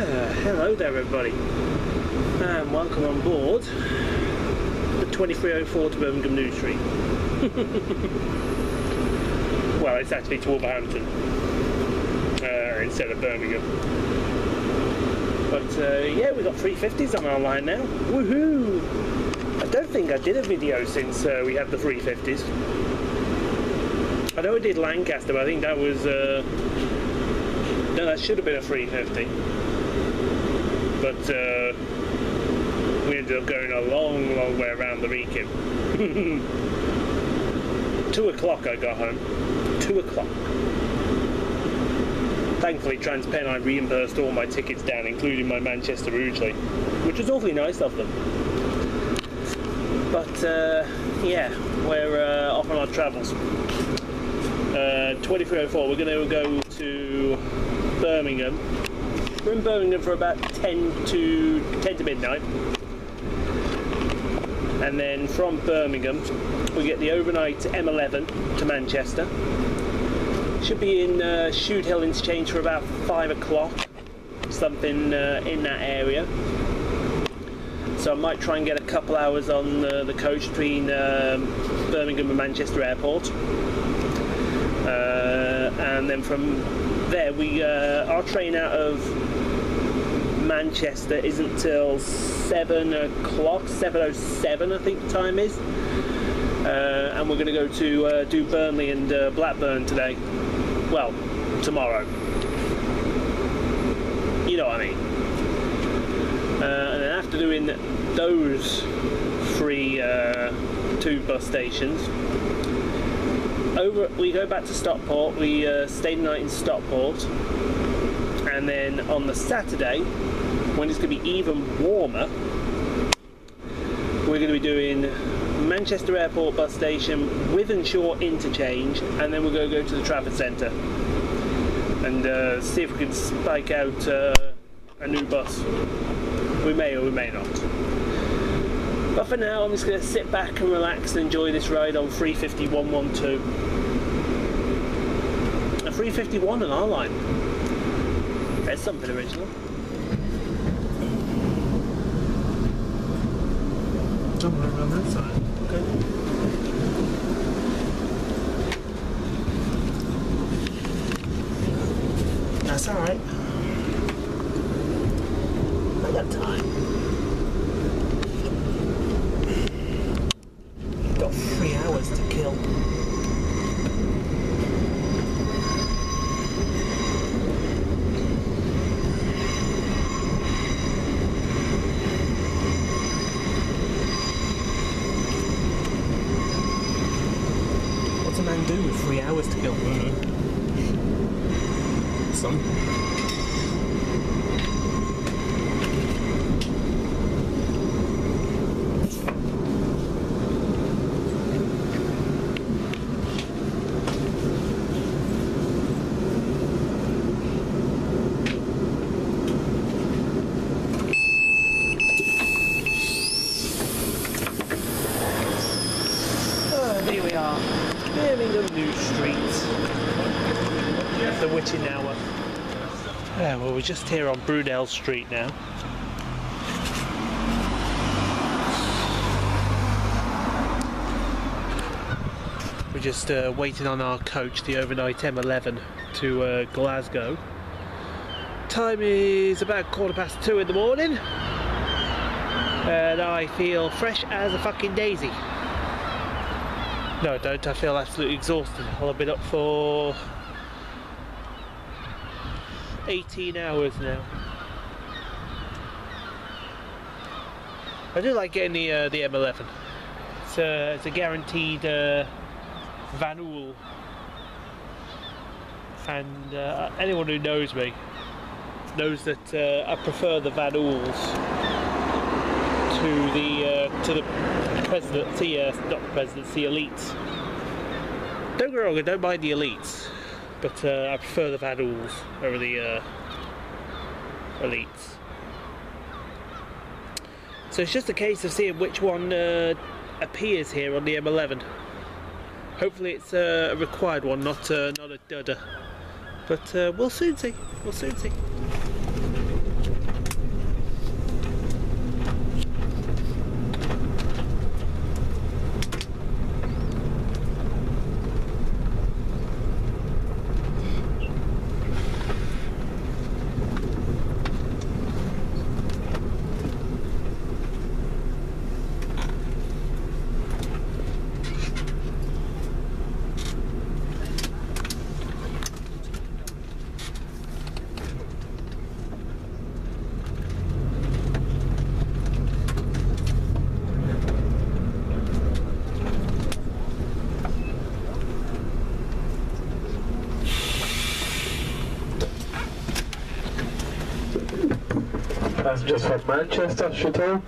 Hello there everybody, and welcome on board the 2304 to Birmingham New Street. Well, it's actually to Wolverhampton instead of Birmingham. But yeah, we've got 350s on our line now. Woohoo! I don't think I did a video since we had the 350s. I know I did Lancaster, but I think that was... no, that should have been a 350, but we ended up going a long way around the beacon. 2 o'clock I got home, 2 o'clock. Thankfully TransPennine reimbursed all my tickets down, including my Manchester Rugeley, which was awfully nice of them. But yeah, we're off on our travels. 2304, we're going to go to Birmingham. We're in Birmingham for about 10 to midnight, and then from Birmingham we get the overnight M11 to Manchester. Should be in Shoot Hill Interchange for about 5 o'clock, something in that area. So I might try and get a couple hours on the coach between Birmingham and Manchester Airport. And then from there, we our train out of Manchester isn't till 7 o'clock, 7:07 I think the time is, and we're going to go to do Burnley and Blackburn today. Well, tomorrow. You know what I mean. And then after doing those three, two bus stations. Over, we go back to Stockport. We stay the night in Stockport, and then on the Saturday, when it's going to be even warmer, we're going to be doing Manchester Airport bus station, Wythenshawe Interchange, and then we're going to go to the Trafford Centre and see if we can spike out a new bus. We may or we may not. But for now, I'm just going to sit back and relax and enjoy this ride on 350 112. A 351 on our line. There's something original. Don't run around that side. Okay. That's alright. I got time. 3 hours to kill. What's a man do with 3 hours to kill? Mm-hmm. Something. We're just here on Brunel Street now. We're just waiting on our coach, the overnight M11 to Glasgow. Time is about 2:15 in the morning, and I feel fresh as a fucking daisy. No, I don't. I feel absolutely exhausted. I'll have been up for 18 hours now. I do like getting the M11. It's a guaranteed Van Hool, and anyone who knows me knows that I prefer the Van Hools to the presidency, not presidency, elites. Don't get wrong, I don't mind the elites. But I prefer the Van Hools over the elites. So it's just a case of seeing which one appears here on the M11. Hopefully it's a required one, not a dudder. But we'll soon see. passengers from Manchester shuttle.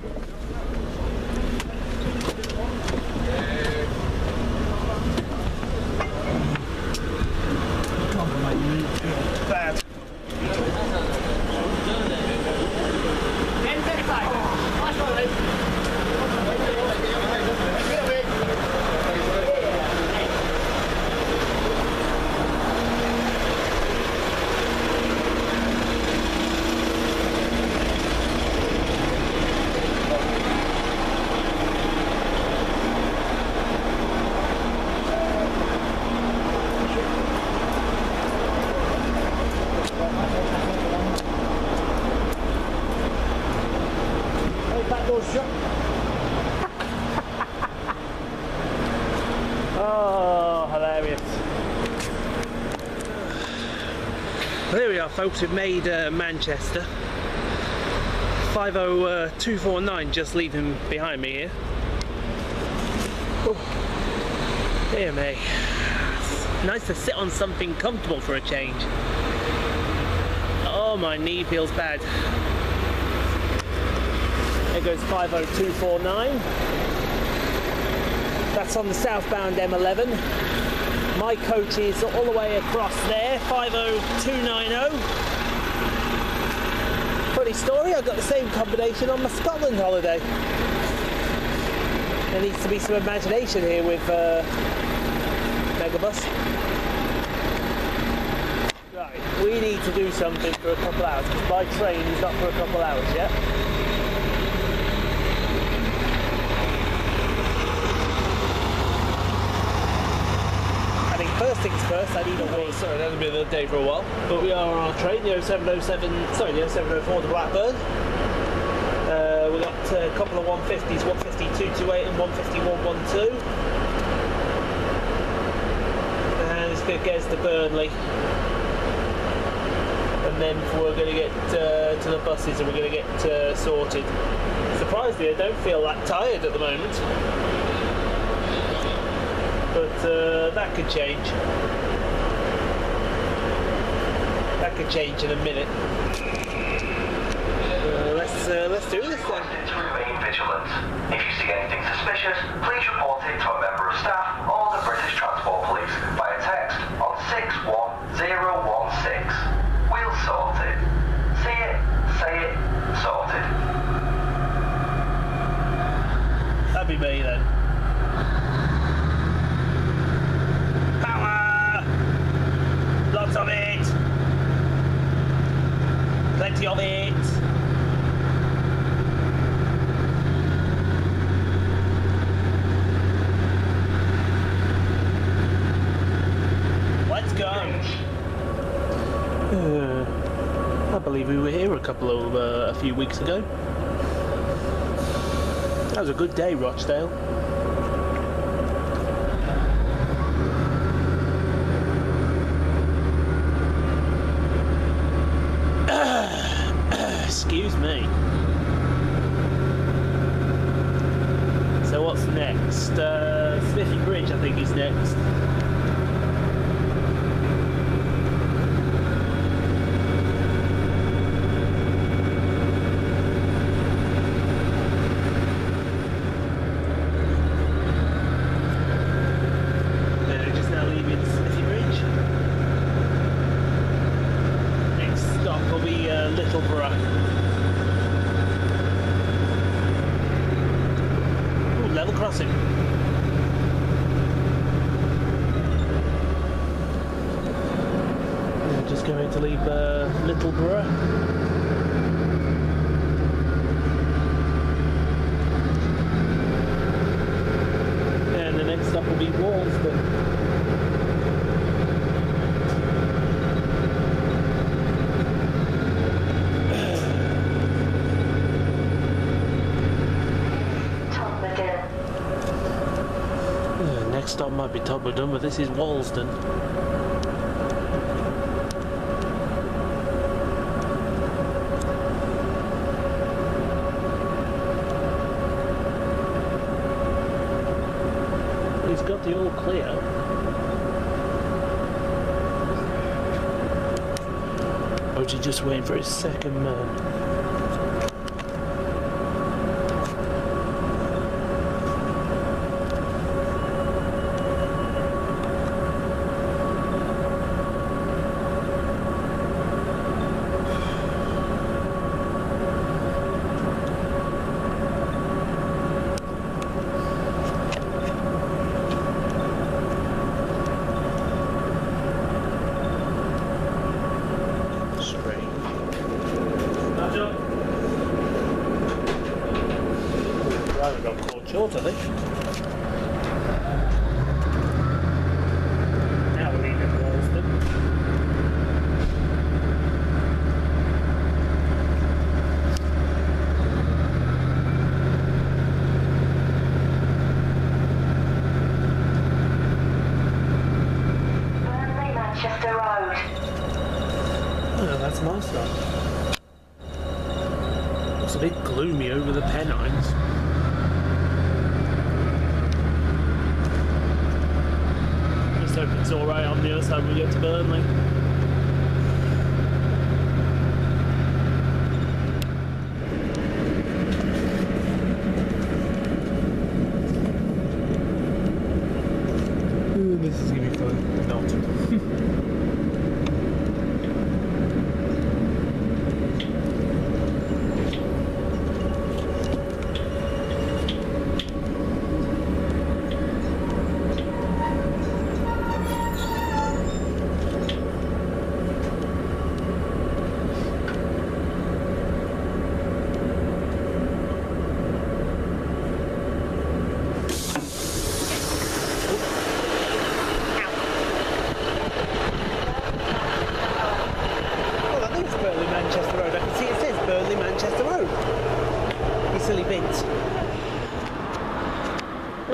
Folks, we've made Manchester. 50249 just leaving behind me here. Oh, dear me. It's nice to sit on something comfortable for a change. Oh, my knee feels bad. There goes 50249. That's on the southbound M11. My coach is all the way across there, 50290. Funny story, I got the same combination on my Scotland holiday. There needs to be some imagination here with Megabus. Right, we need to do something for a couple hours, because my train is not for a couple hours yet. First things first, I need a wee. Sorry, that hasn't been another day for a while. But we are on our train, the 0707, sorry, the 0704 to Blackburn. We've got a couple of 150s, 15228 and 15112. And this bit gets to Burnley. And then we're going to get to the buses and we're going to get sorted. Surprisingly, I don't feel that tired at the moment. But that could change. That could change in a minute. Let's do this then. To remain vigilant. If you see anything suspicious, please report it to a member of staff or the British Transport Police via text on 61016. We'll sort it. See it, say it, sorted. That'd be me then. Of it, plenty of it. Let's go. I believe we were here a few weeks ago. That was a good day, Rochdale. Excuse me. So what's next? Smithy Bridge, I think, is next. Stop might be Todmorden, but this is Walsden. He's got the all clear. Oh, he's just waiting for his second man. north, I think.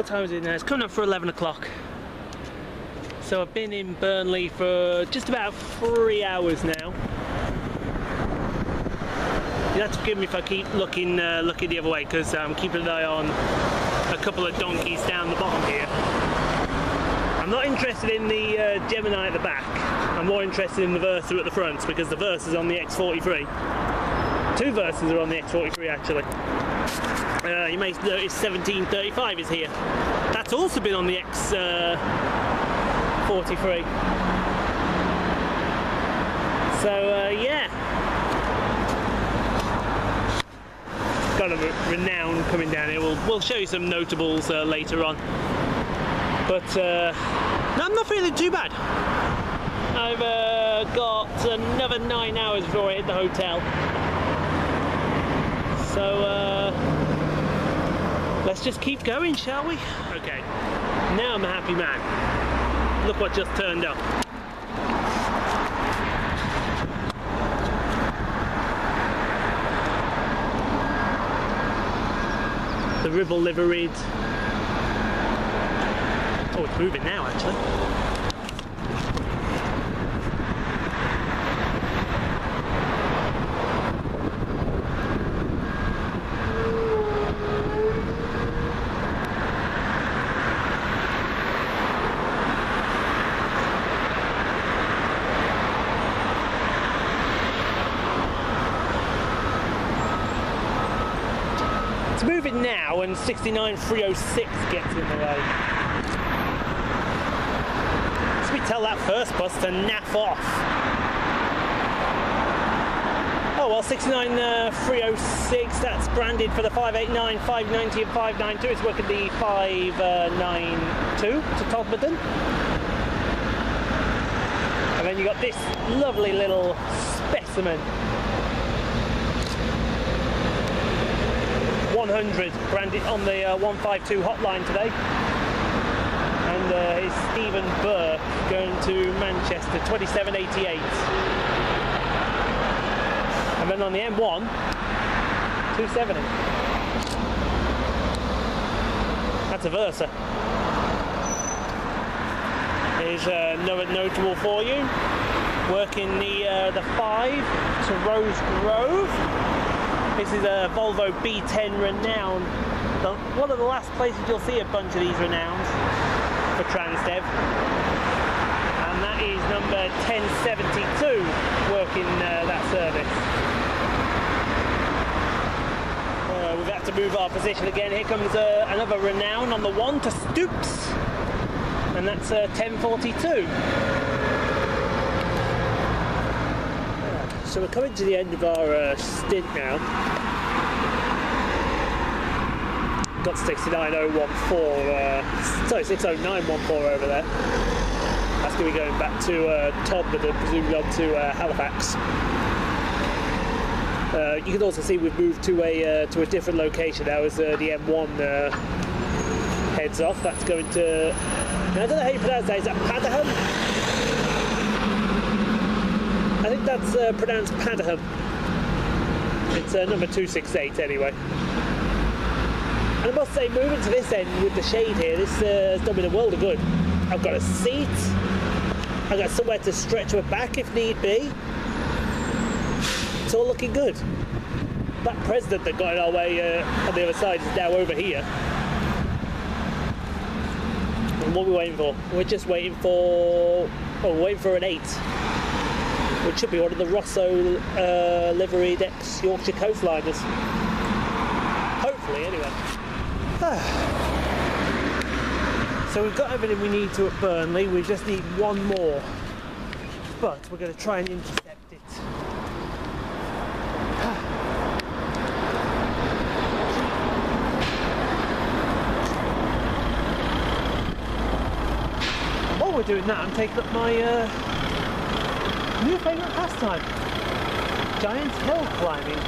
Time is it now? It's coming up for 11 o'clock. So I've been in Burnley for just about 3 hours now. You'll have to forgive me if I keep looking the other way, because I'm keeping an eye on a couple of donkeys down the bottom here. I'm not interested in the Gemini at the back. I'm more interested in the Versa at the front, because the Versa's on the X43. Two Versas are on the X43 actually. You may notice 1735 is here. That's also been on the X43. So yeah, got a Renown coming down here. We'll show you some notables later on. But no, I'm not feeling too bad. I've got another 9 hours before I hit the hotel. So. Let's just keep going, shall we? Okay, now I'm a happy man. Look what just turned up. The Ribble liveried. Oh, it's moving now, actually. Now and 69306 gets in the way. So we tell that first bus to naff off. Oh well, 69306, that's branded for the 589, 590 and 592. It's working the 592 to Todmorden. And then you got this lovely little specimen. 100 branded on the 152 hotline today, and it's Stephen Burke going to Manchester, 2788. And then on the M1, 270. That's a Versa. Here's another notable for you, working the 5 to Rosegrove. This is a Volvo B10 Renown, one of the last places you'll see a bunch of these Renowns for Transdev. And that is number 1072 working that service. We've got to move our position again. Here comes another Renown on the 1 to Stoops, and that's 1042. So we're coming to the end of our stint now. Got 69014, sorry, 60914 over there. That's going to be going back to Todmorden, presumably on to Halifax. You can also see we've moved to a different location now, as the M1 itself. That's going to, I don't know how you pronounce that. Is that Padaham? I think that's pronounced Padaham. It's number 268 anyway. And I must say, moving to this end with the shade here, this has done me the world of good. I've got a seat. I've got somewhere to stretch my back if need be. It's all looking good. That president that got in our way on the other side is now over here. And what are we waiting for? We're just waiting for... Oh, we're waiting for an 8. Which should be one of the Rosso liveried ex-Yorkshire Coastliners. Hopefully, anyway. So we've got everything we need to at Burnley, we just need one more, but we're going to try and intercept it. While we're doing that, I'm taking up my new favourite pastime, giant hill climbing.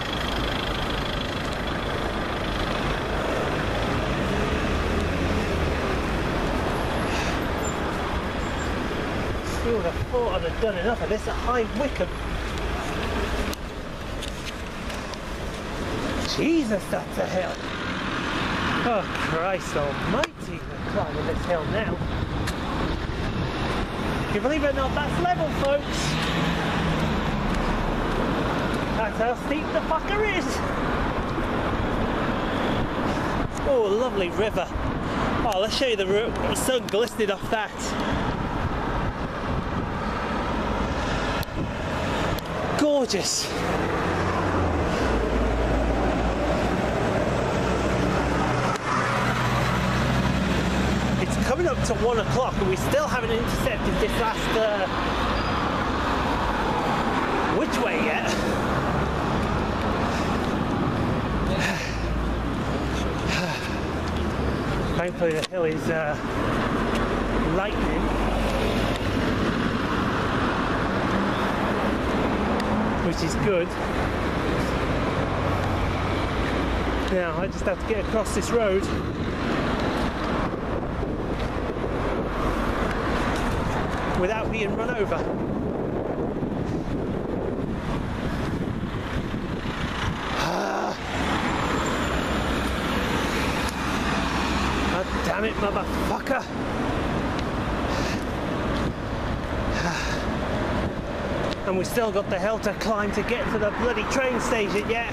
I would have thought I'd have done enough of this at High Wycombe. Jesus, that's a hill. Oh, Christ almighty, we're climbing this hill now. Can you believe it or not, that's level, folks. That's how steep the fucker is. Oh, lovely river. Oh, let's show you the route. The sun glistening off that. Gorgeous. It's coming up to 1 o'clock and we still haven't intercepted this last which way yet. Thankfully the hill is lightning, which is good. Now I just have to get across this road. Without being run over. God damn it, motherfucker! And we've still got the hill to climb to get to the bloody train station yet.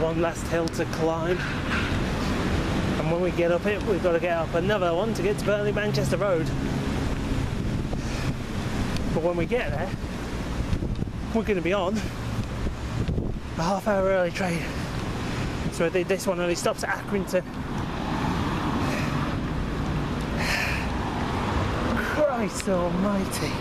One last hill to climb. And when we get up it, we've got to get up another one to get to Burnley Manchester Road. But when we get there, we're going to be on a half-hour early train. So I think this one only stops at Accrington. Christ almighty.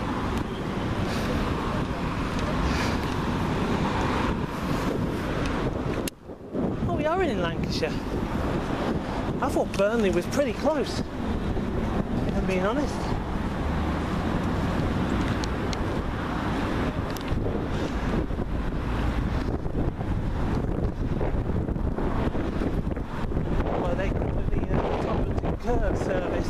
In Lancashire. I thought Burnley was pretty close, if I'm being honest. Well, they call it the top of the curve service.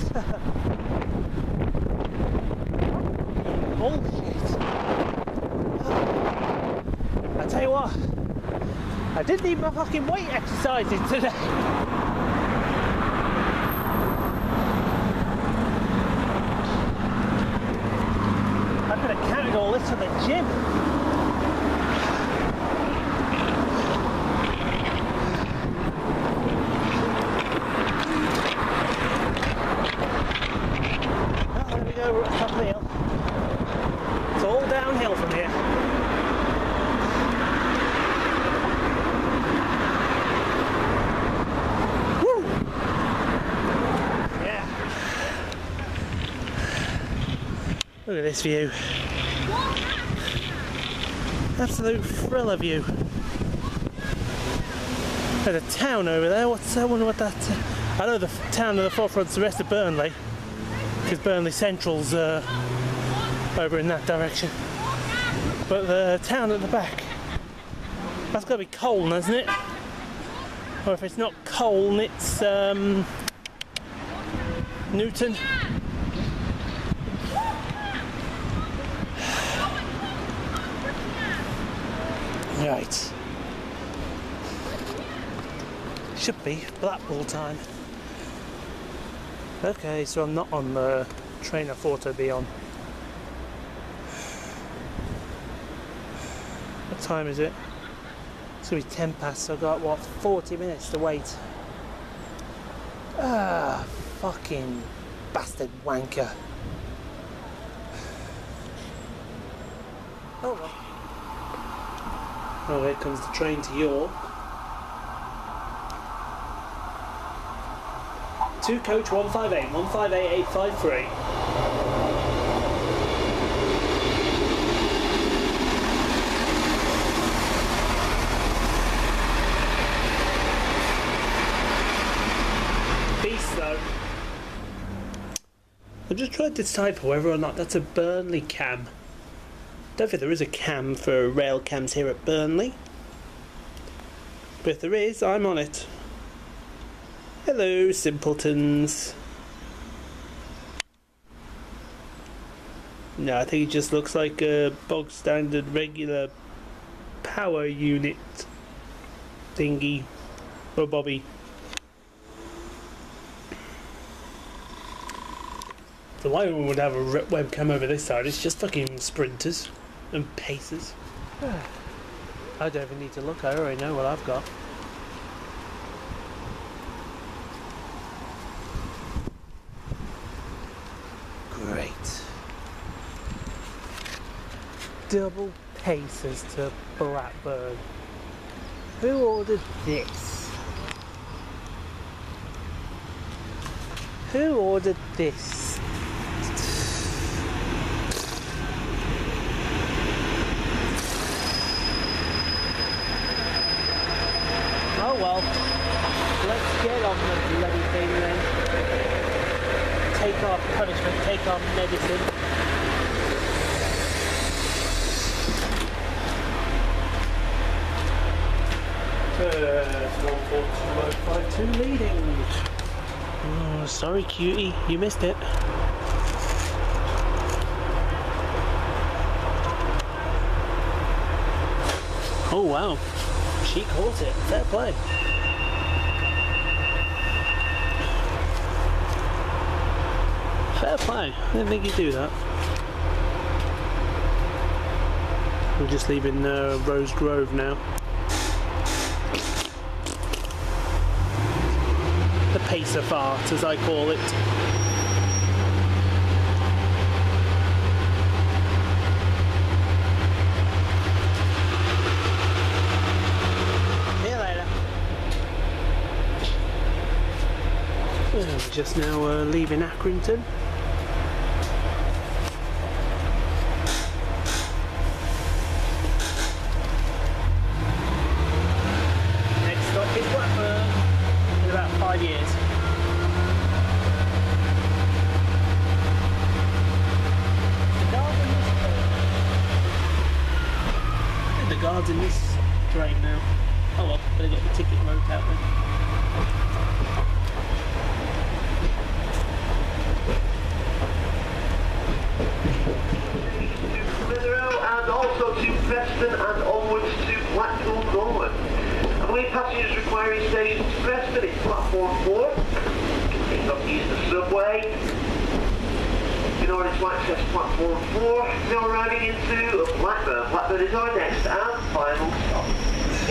Bullshit. I tell you what, I did need my fucking weight exercises today. I could have carried all this to the gym. Oh, there we go, we're at the top of the hill. It's all downhill from here. Look at this view. Absolute thriller view. There's a town over there. What's, I wonder what that... I know the town in the forefront's the rest of Burnley, because Burnley Central's over in that direction. But the town at the back, that's got to be Colne, isn't it? Or if it's not Colne, it's... Newton. Right. Should be Blackpool time. Okay, so I'm not on the train I thought I'd be on. What time is it? It's going to be 10 past, so I've got, what, 40 minutes to wait. Ah, fucking bastard wanker. Oh well. Oh, here comes the train to York. 2 coach 158, 158853. I'm just trying to decipher whether or not that's a Burnley cam. Don't think there is a cam for rail cams here at Burnley. But if there is, I'm on it. Hello, simpletons. No, I think it just looks like a bog standard regular power unit thingy. Or bobby. The lion would have a webcam over this side. It's just fucking sprinters and pacers. I don't even need to look. I already know what I've got. Great. Double pacers to Blackburn. Who ordered this? Who ordered this? Well, let's get on the bloody thing then. Take our punishment, take our medicine. First 142 leading. Oh, sorry, cutie, you missed it. Oh wow. She caught it. Fair play. Fair play. I didn't think you'd do that. We're just leaving Rose Grove now. The Pacer fart, as I call it. Just now leaving Accrington. Next stop is Blackburn in about 5 years. The guards in this train now. Oh well, better get the ticket rope out then. Preston and onwards to Blackpool Norwood. And when passengers requiring stations to Preston, it's platform 4. Pick up use the subway in order to access platform 4. Now arriving into Blackburn. Blackburn is our next and final stop.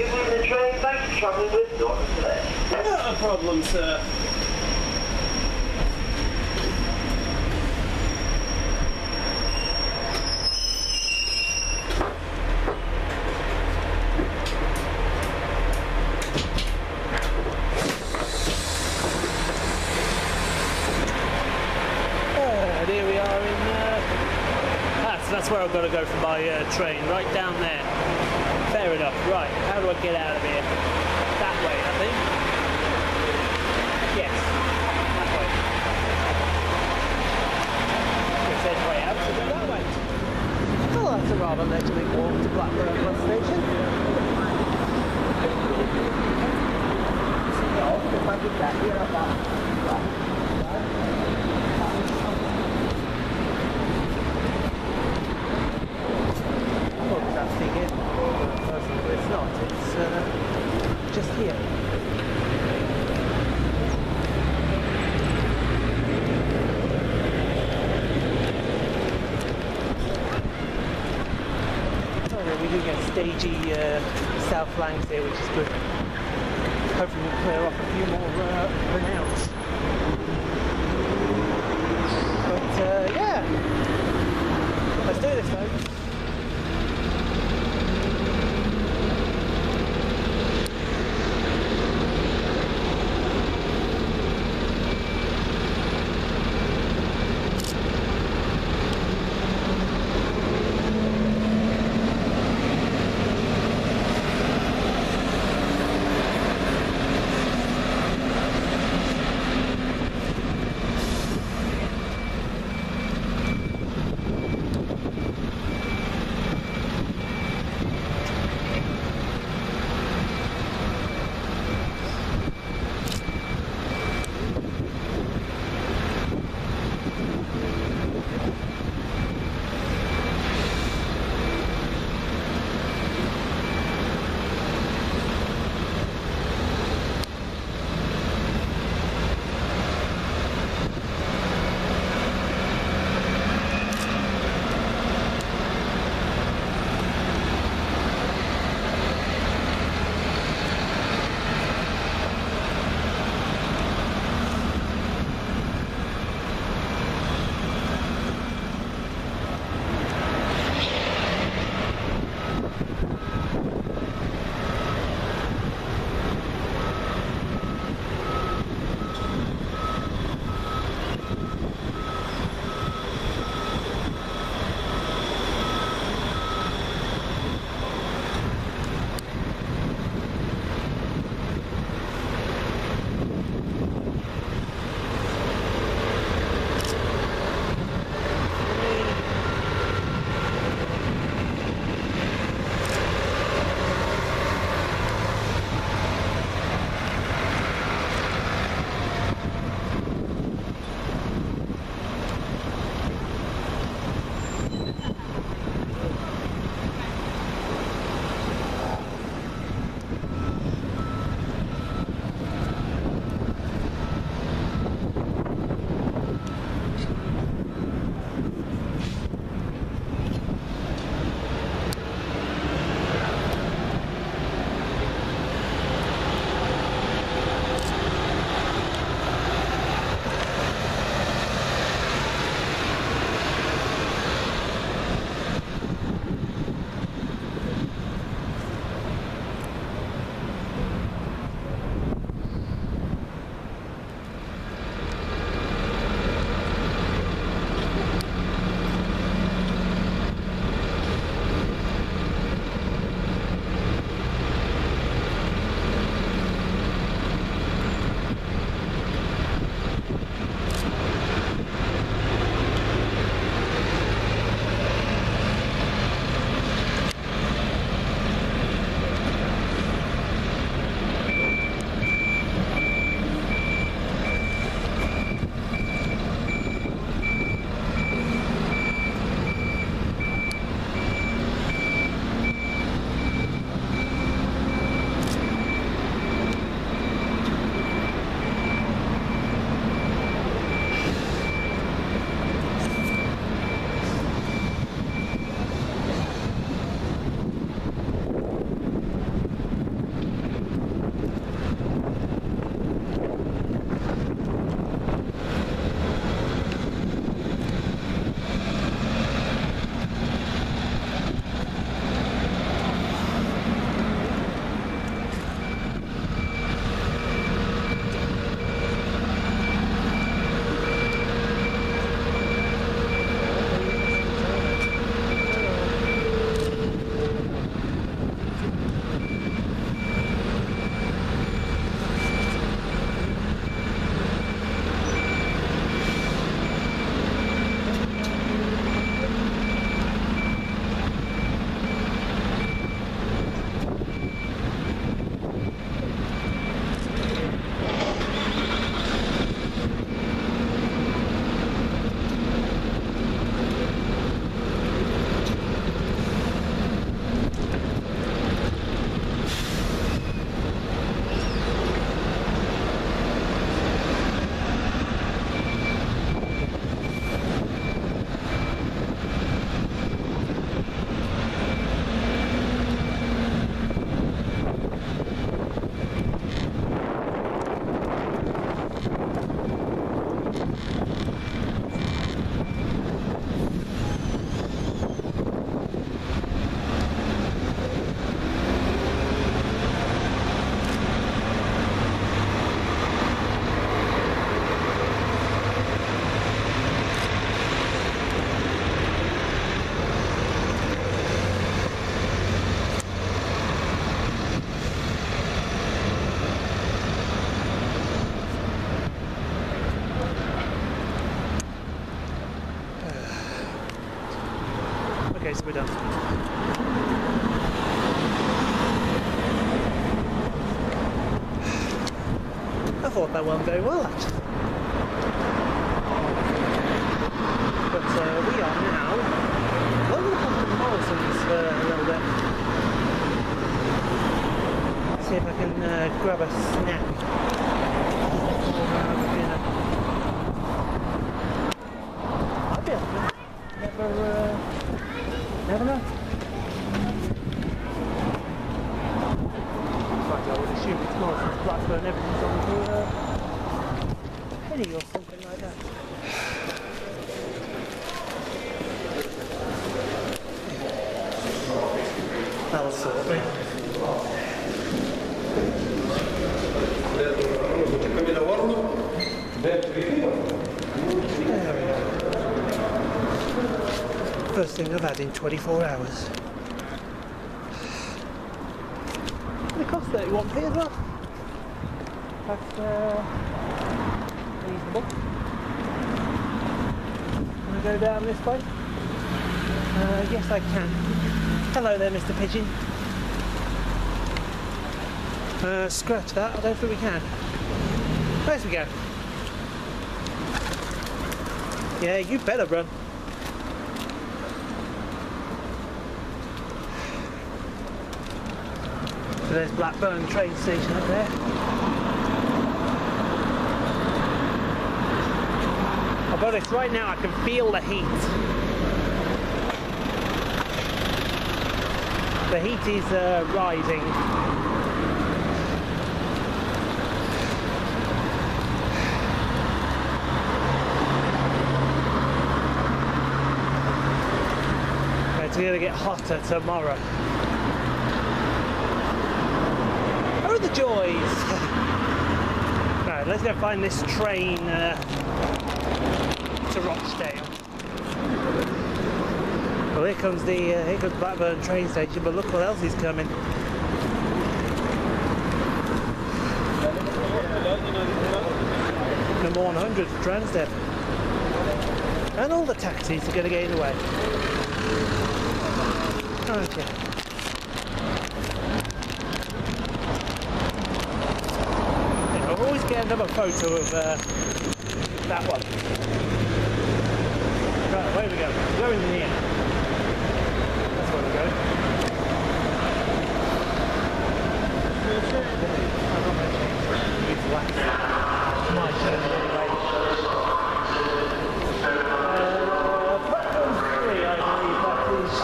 If we're in the train, thanks for travelling with Northern today. Not a problem, sir. I've got to go for my train, right down there. Fair enough. Right, how do I get out of here? That way, I think. Yes, that way. It says way out, so go that way. Well, that's a rather leisurely walk to Blackburn bus station. No, if I did that, you're not that. start. It's just here. Sorry, we do get stagey south flanks here, which is good. Hopefully we'll clear off a few more renounced. But yeah, let's do this though. way down. I thought that went very well actually. But we are now Wolverhampton Morrison's a little bit. Let's see if I can grab a snack. Never know. In fact, I would assume it's more since Blackburn, everything's on to a penny or something like that. That'll sort of me. There we go. First thing I've had in 24 hours. It cost 31p as well. That's reasonable. Can I go down this way? Yes, I can. Hello there, Mr. Pigeon. Scratch that. I don't think we can. Where's we go? Yeah, you better run. So there's Blackburn train station up there. I'll be honest, right now I can feel the heat. The heat is rising. It's going to get hotter tomorrow. The joys. Right, let's go find this train to Rochdale. Well, here comes the Blackburn train station, but look what else is coming. Number 100 for Transdev, and all the taxis are going to get in the way. Okay. Another photo of that one. Right, where we go? We're in the air. That's where we're going. I'm not going to change it's last. My turn anyway. Platform 3, I believe that is.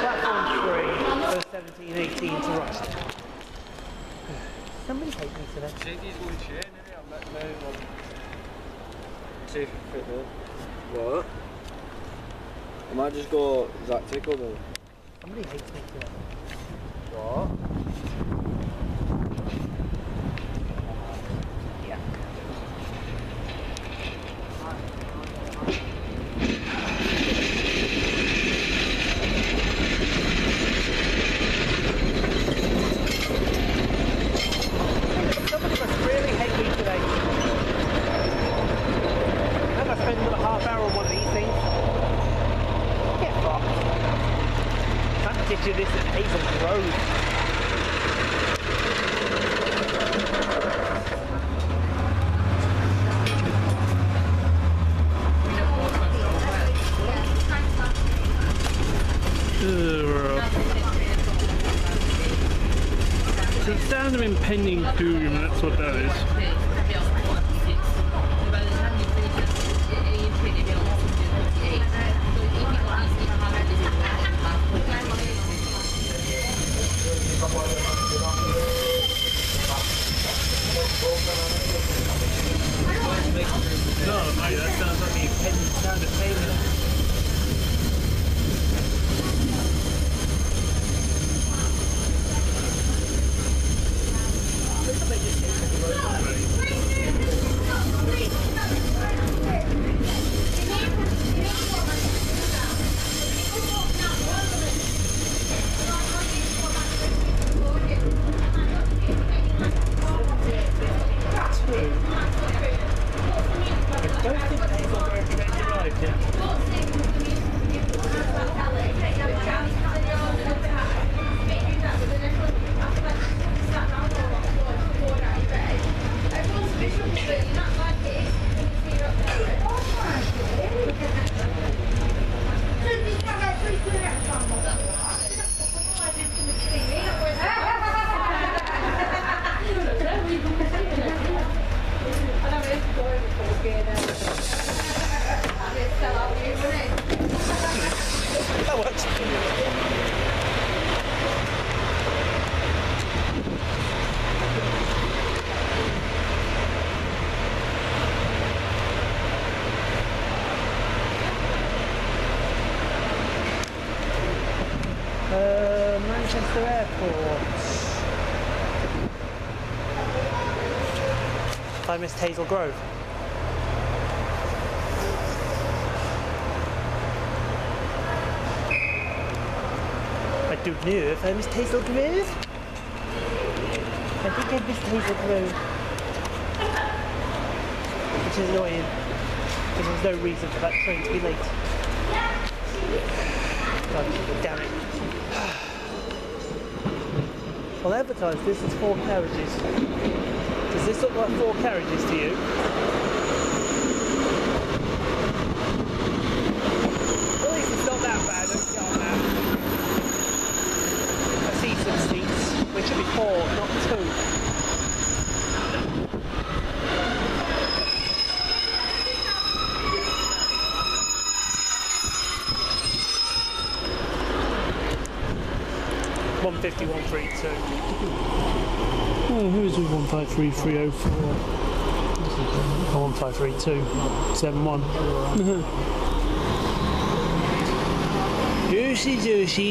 Platform 3. 1718 to Rochester. Somebody hate me today. What? I might just go Zach Tickle though. Somebody hates me today. What? Pending doom, that's what that is. No, mate, that sounds like the pending sound of payment. Right. fireworks. Manchester Airport. I missed Hazel Grove. I don't know if I missed Hazel Grove. I think I missed Hazel Grove. Which is annoying, because there's no reason for that train to be late. God damn it. I'll advertise this as 4 carriages. Does this look like 4 carriages to you? At least it's not that bad, don't get on that. Seats, which should be 4, not 2. £1.51.32. Oh, who is with 153.304? 153.271. Dooshy dooshy.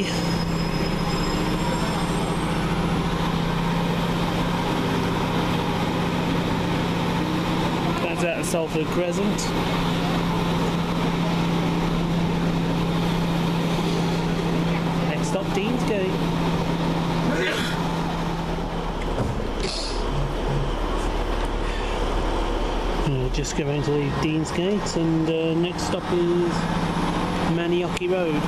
At Salford Crescent. Next stop, Deansgate. Just going to leave Deansgate, and next stop is Manioki Road.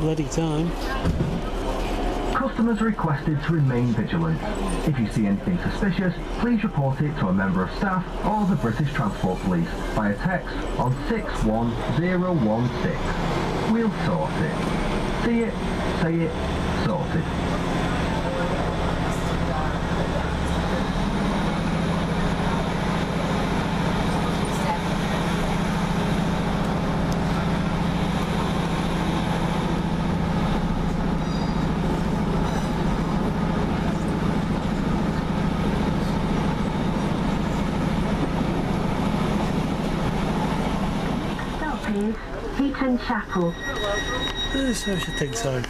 Bloody time. Customers are requested to remain vigilant. If you see anything suspicious, please report it to a member of staff or the British Transport Police via text on 61016. We'll sort it. See it, say it, sorted. Chapel. Yes, I should think so.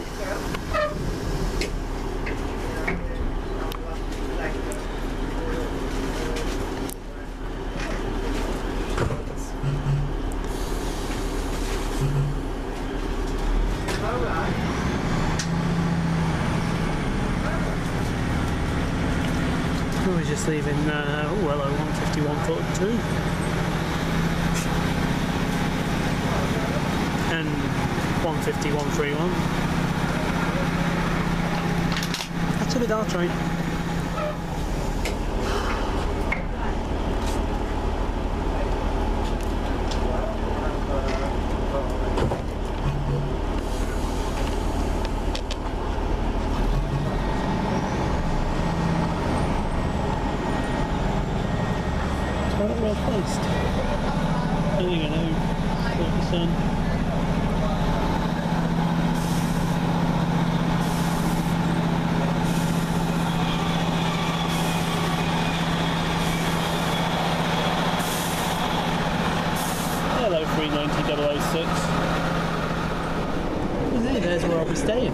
We're just leaving well, 151.42. And 151.31. That's a bit our train. Quite well placed. I think I know what it's done. 390 006. Well, there's where I'll be staying.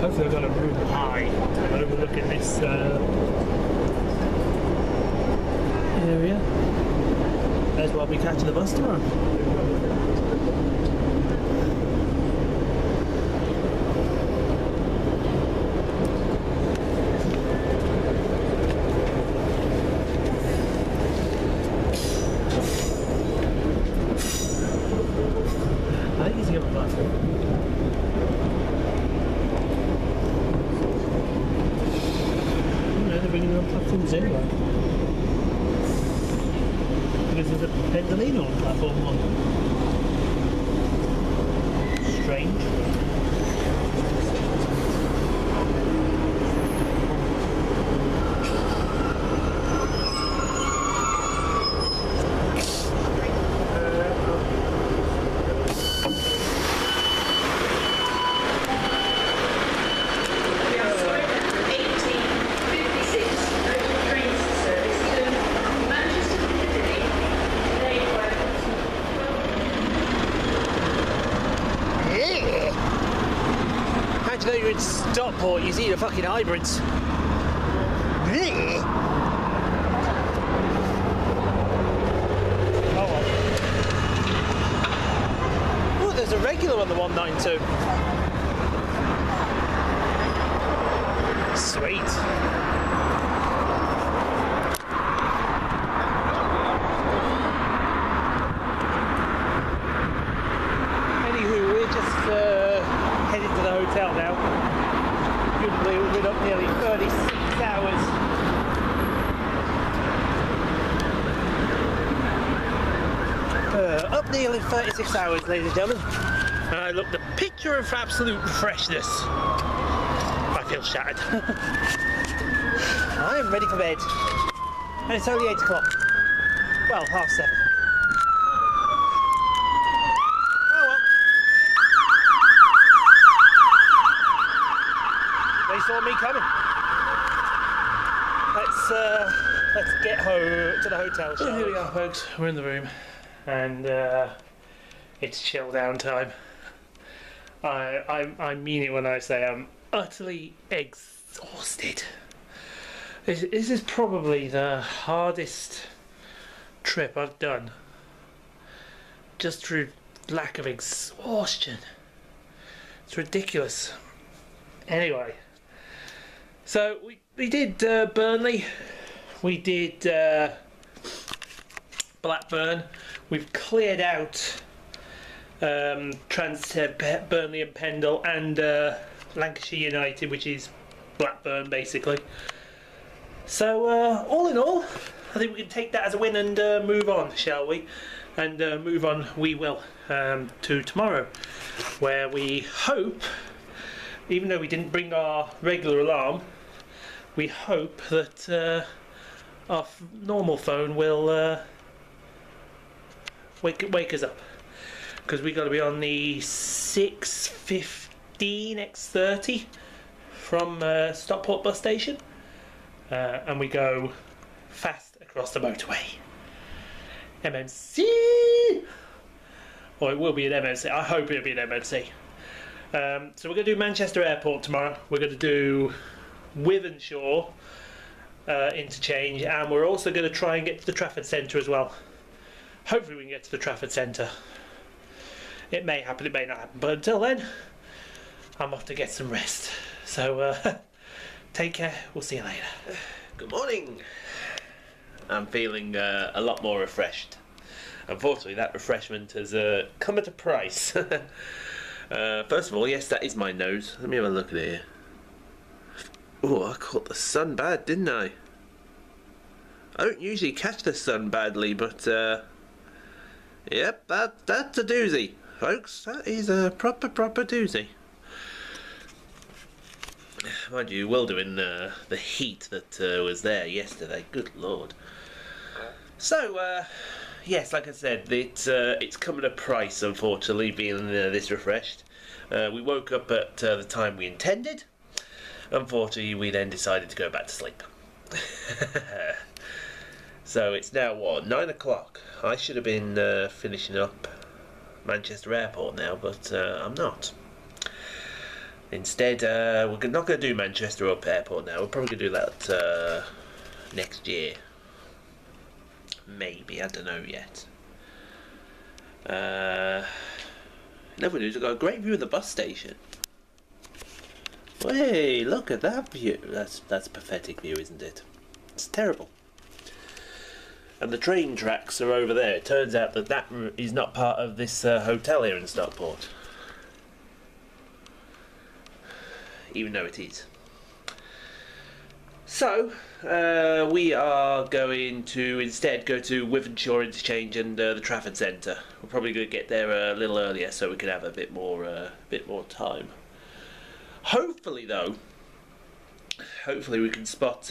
Hopefully I've got a room high and overlook at this area. May as well be catching the bus tomorrow. I think he's going to bus. Platforms anyway. Because there's a Pendolino on platform 1. Strange. In Stockport, you see the fucking hybrids. Oh, well. Ooh, there's a regular on the 192. Sweet. Nearly 36 hours, ladies and gentlemen. And I look the picture of absolute freshness. I feel shattered. I am ready for bed. And it's only 8 o'clock. Well, 7:30. Oh well. They saw me coming. Let's get home to the hotel, shall we? Here we are, folks. We're in the room. And it's chill down time. I mean it when I say I'm utterly exhausted. This is probably the hardest trip I've done, just through lack of exhaustion. It's ridiculous. Anyway, so we did Burnley, we did Blackburn. We've cleared out Transdev, Burnley and Pendle, and Lancashire United, which is Blackburn basically. So all in all, I think we can take that as a win and move on, shall we? And move on we will to tomorrow, where we hope, even though we didn't bring our regular alarm, we hope that our normal phone will wake us up, because we got to be on the 6:15 x30 from Stockport bus station, and we go fast across the motorway. MMC, or it will be an MMC. I hope it'll be an MMC. So we're going to do Manchester Airport tomorrow. We're going to do Wythenshawe Interchange, and we're also going to try and get to the Trafford Centre as well. Hopefully we can get to the Trafford Centre. It may happen, it may not happen, but until then, I'm off to get some rest. So take care, we'll see you later. Good morning. I'm feeling a lot more refreshed. Unfortunately, that refreshment has come at a price. First of all, yes, that is my nose. Let me have a look at it here. Oh, I caught the sun bad, didn't I? I don't usually catch the sun badly, but yep, that's a doozy, folks. That is a proper doozy. Mind you, well doing the heat that was there yesterday. Good lord. So, yes, like I said, it's come at a price, unfortunately, being this refreshed. We woke up at the time we intended. Unfortunately, we then decided to go back to sleep. So it's now what, 9 o'clock. I should have been finishing up Manchester Airport now, but I'm not. Instead, we're not going to do Manchester Airport now. We're probably going to do that next year. Maybe, I don't know yet. Never do. I've got a great view of the bus station. Hey, look at that view. That's a pathetic view, isn't it? It's terrible. And the train tracks are over there. It turns out that that is not part of this hotel here in Stockport, even though it is. So we are going to instead go to Wythenshawe Interchange and the Trafford Centre. We're probably going to get there a little earlier so we can have a bit more time. Hopefully, though, hopefully we can spot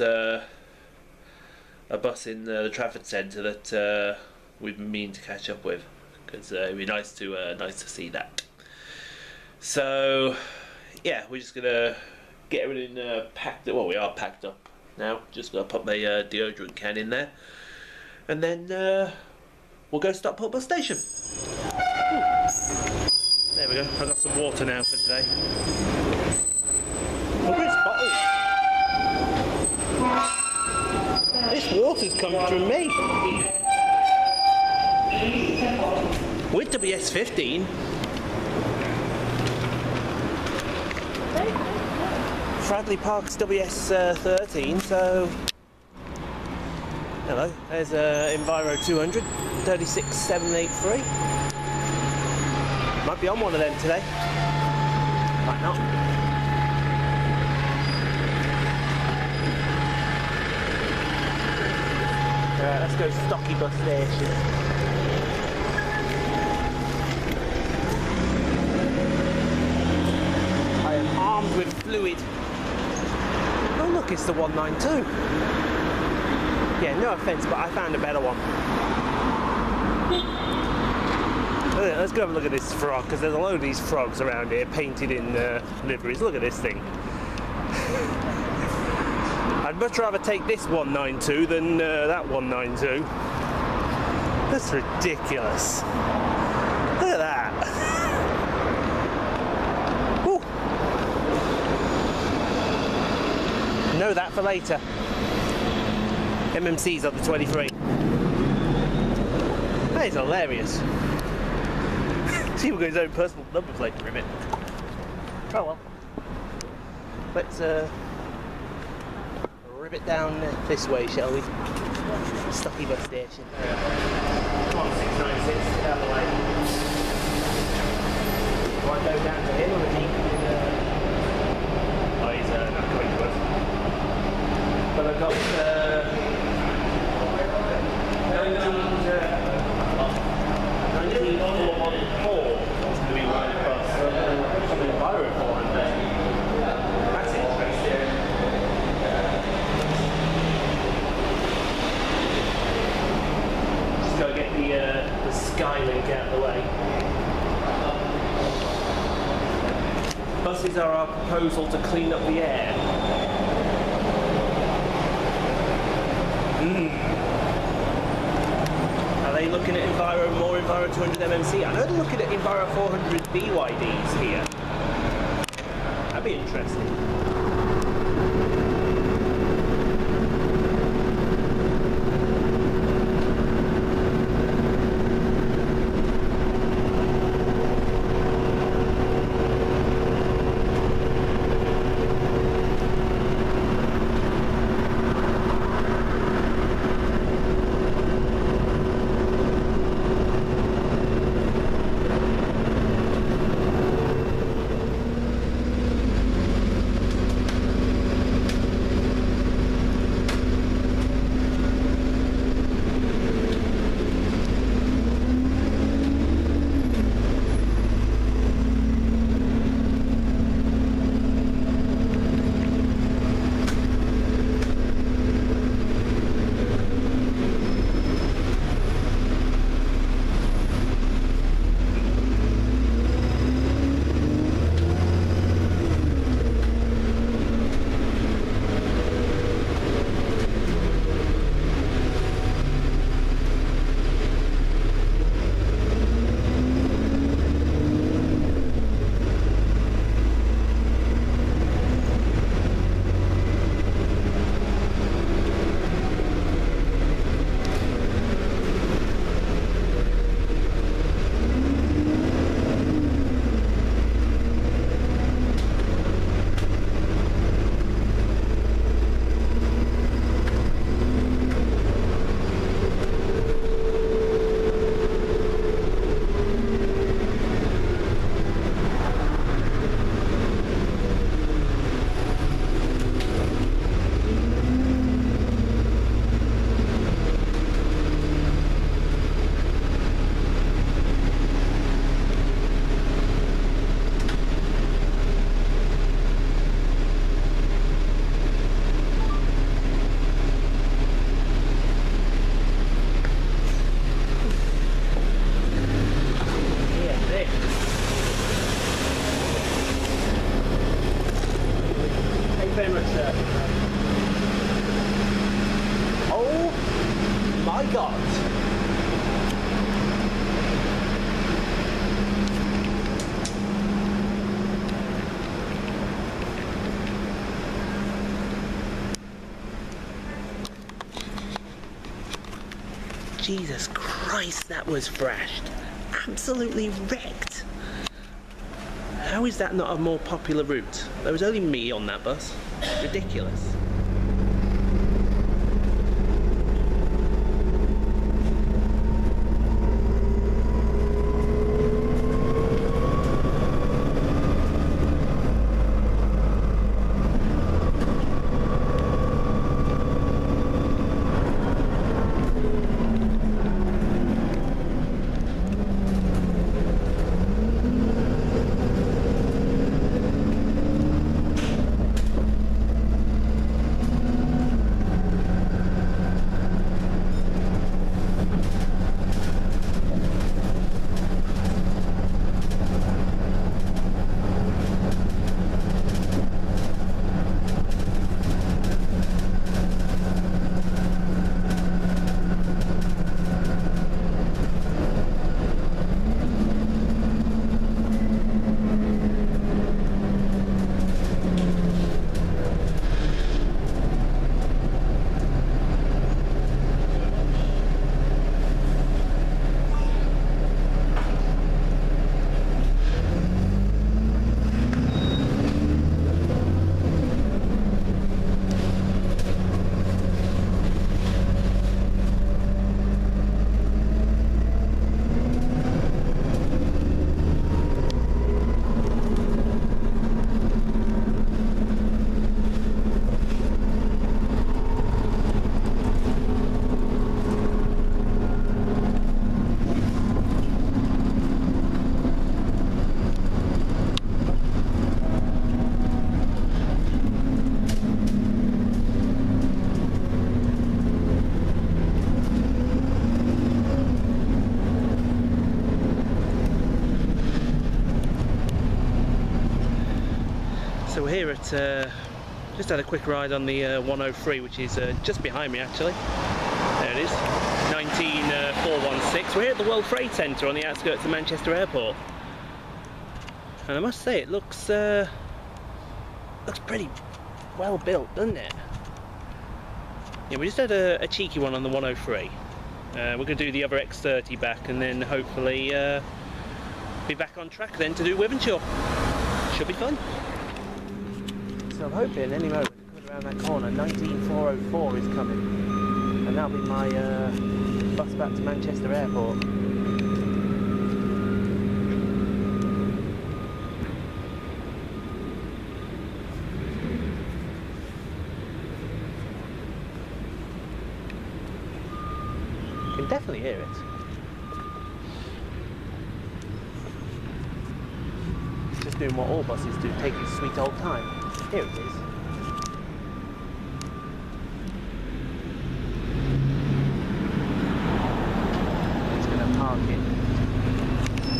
a bus in the Trafford Centre that we've been meaning to catch up with, because it'd be nice to see that. So yeah, we're just gonna get everything packed up. Well, we are packed up now. Just gonna pop my deodorant can in there, and then we'll go to Stockport bus station. Ooh. There we go. I got some water now for today. This water's coming through me. With WS15. Fradley Park's WS13, so... Hello, there's Enviro 200, 36783. Might be on one of them today. Might not. Let's go to Stocky Bus Station. I am armed with fluid. Oh look, it's the 192. Yeah, no offence, but I found a better one. Let's go have a look at this frog, because there's a load of these frogs around here painted in liveries. Look at this thing. I'd much rather take this 192 than that 192. That's ridiculous. Look at that. Woo. Know that for later. MMC's on the 23. That is hilarious. See, we've got his own personal number plate for a minute. Oh well. Let's it down this way, shall we? Stocky bus station. Come on, 696, get out of the way. Do I go down to him or he can... Oh, he's not coming to us. But I've got... Skylink out of the way. Buses are our proposal to clean up the air. Are they looking at Enviro, more Enviro 200 MMC? I know they're looking at Enviro 400 BYDs here. That'd be interesting. very much, sir. Oh my God. Jesus Christ, that was thrashed. Absolutely wrecked. How is that not a more popular route? There was only me on that bus. Ridiculous. So we're here at, just had a quick ride on the 103, which is just behind me actually. There it is, 19416. We're here at the World Trade Centre on the outskirts of Manchester Airport. And I must say it looks, looks pretty well built, doesn't it? Yeah, we just had a cheeky one on the 103. We're going to do the other X30 back and then hopefully be back on track then to do Wythenshawe. Should be fun. So I'm hoping any moment around that corner, 19404 is coming, and that'll be my bus back to Manchester Airport. You can definitely hear it. It's just doing what all buses do, take its sweet old time. Here it is. It's going to park it.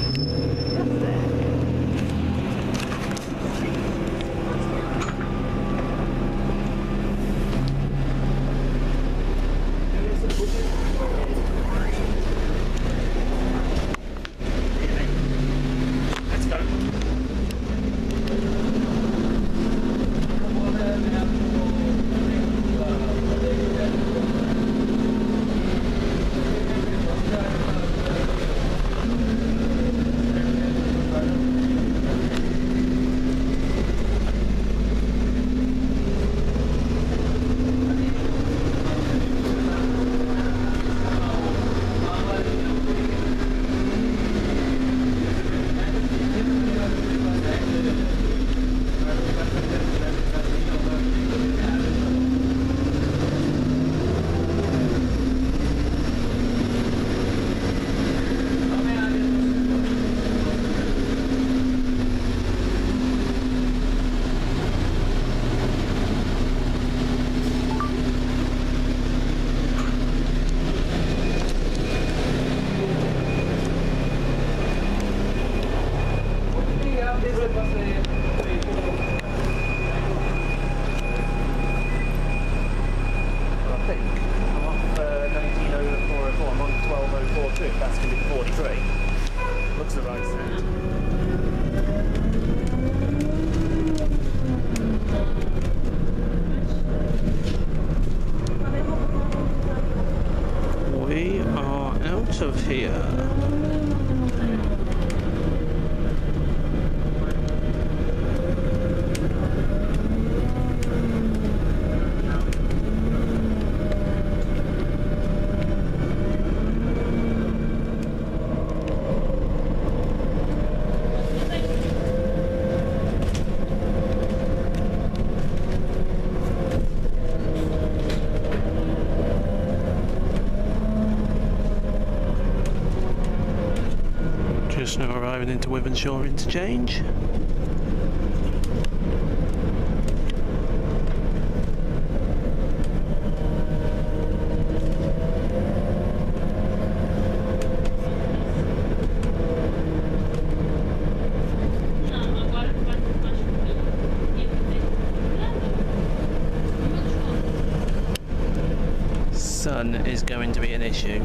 Just there. Let's go. out of here. Now arriving into Wythenshawe Interchange. Sun is going to be an issue.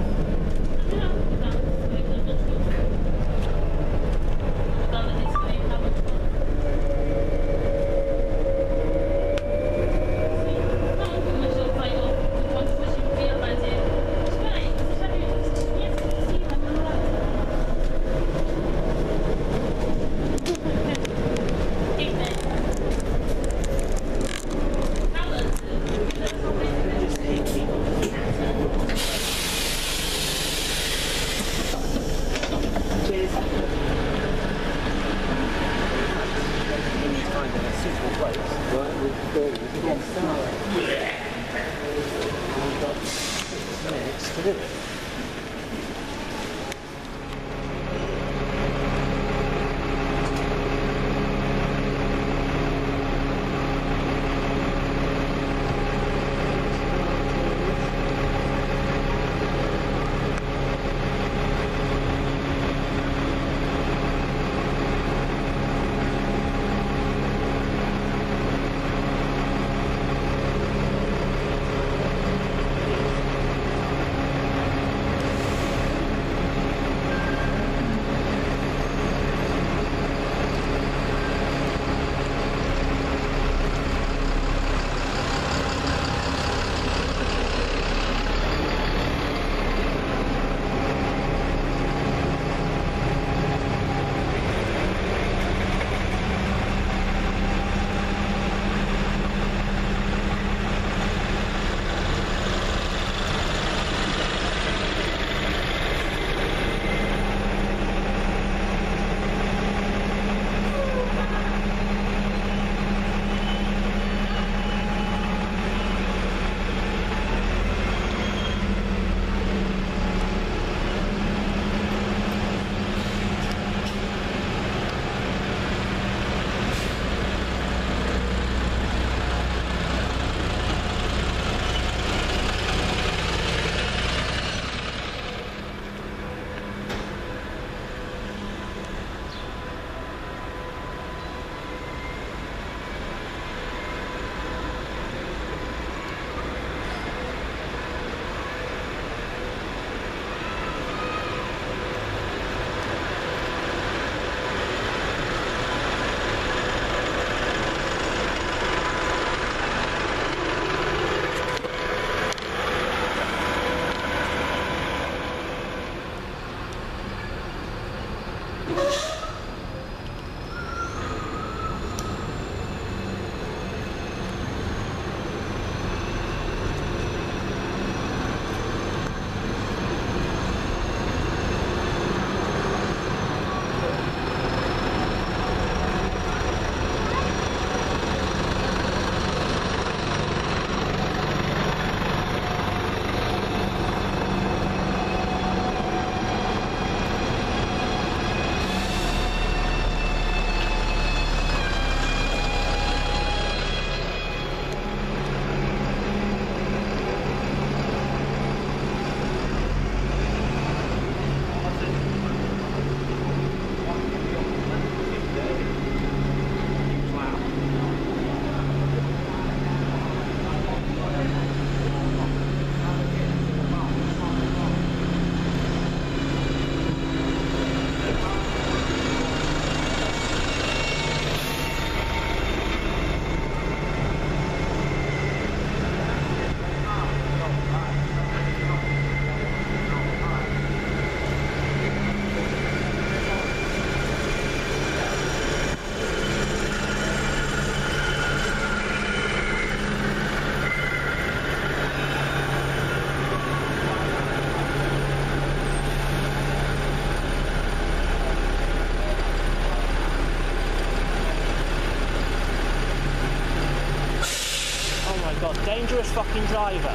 What a dangerous fucking driver.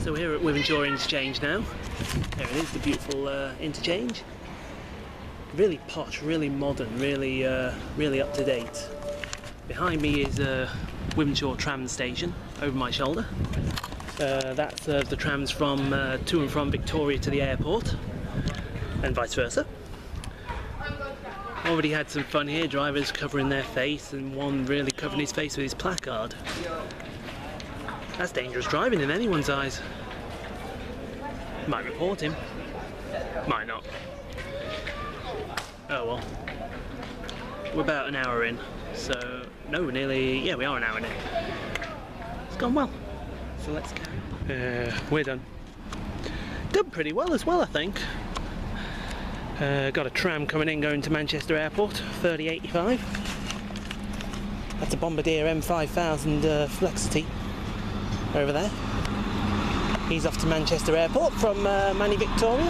So we're here at Wythenshawe Interchange now. There it is, the beautiful interchange. Really posh, really modern, really really up to date. Behind me is Wythenshawe tram station over my shoulder. That serves the trams from to and from Victoria to the airport and vice versa. Already had some fun here, drivers covering their face and one really covering his face with his placard. That's dangerous driving in anyone's eyes. Might report him. Might not. Oh well. We're about an hour in. So, no, we're nearly... yeah, we are an hour in. It's gone well. So let's go. We're done. Done pretty well as well, I think. Got a tram coming in going to Manchester Airport, 3085. That's a Bombardier M5000 Flexity. Over there. He's off to Manchester Airport from Manny Victoria.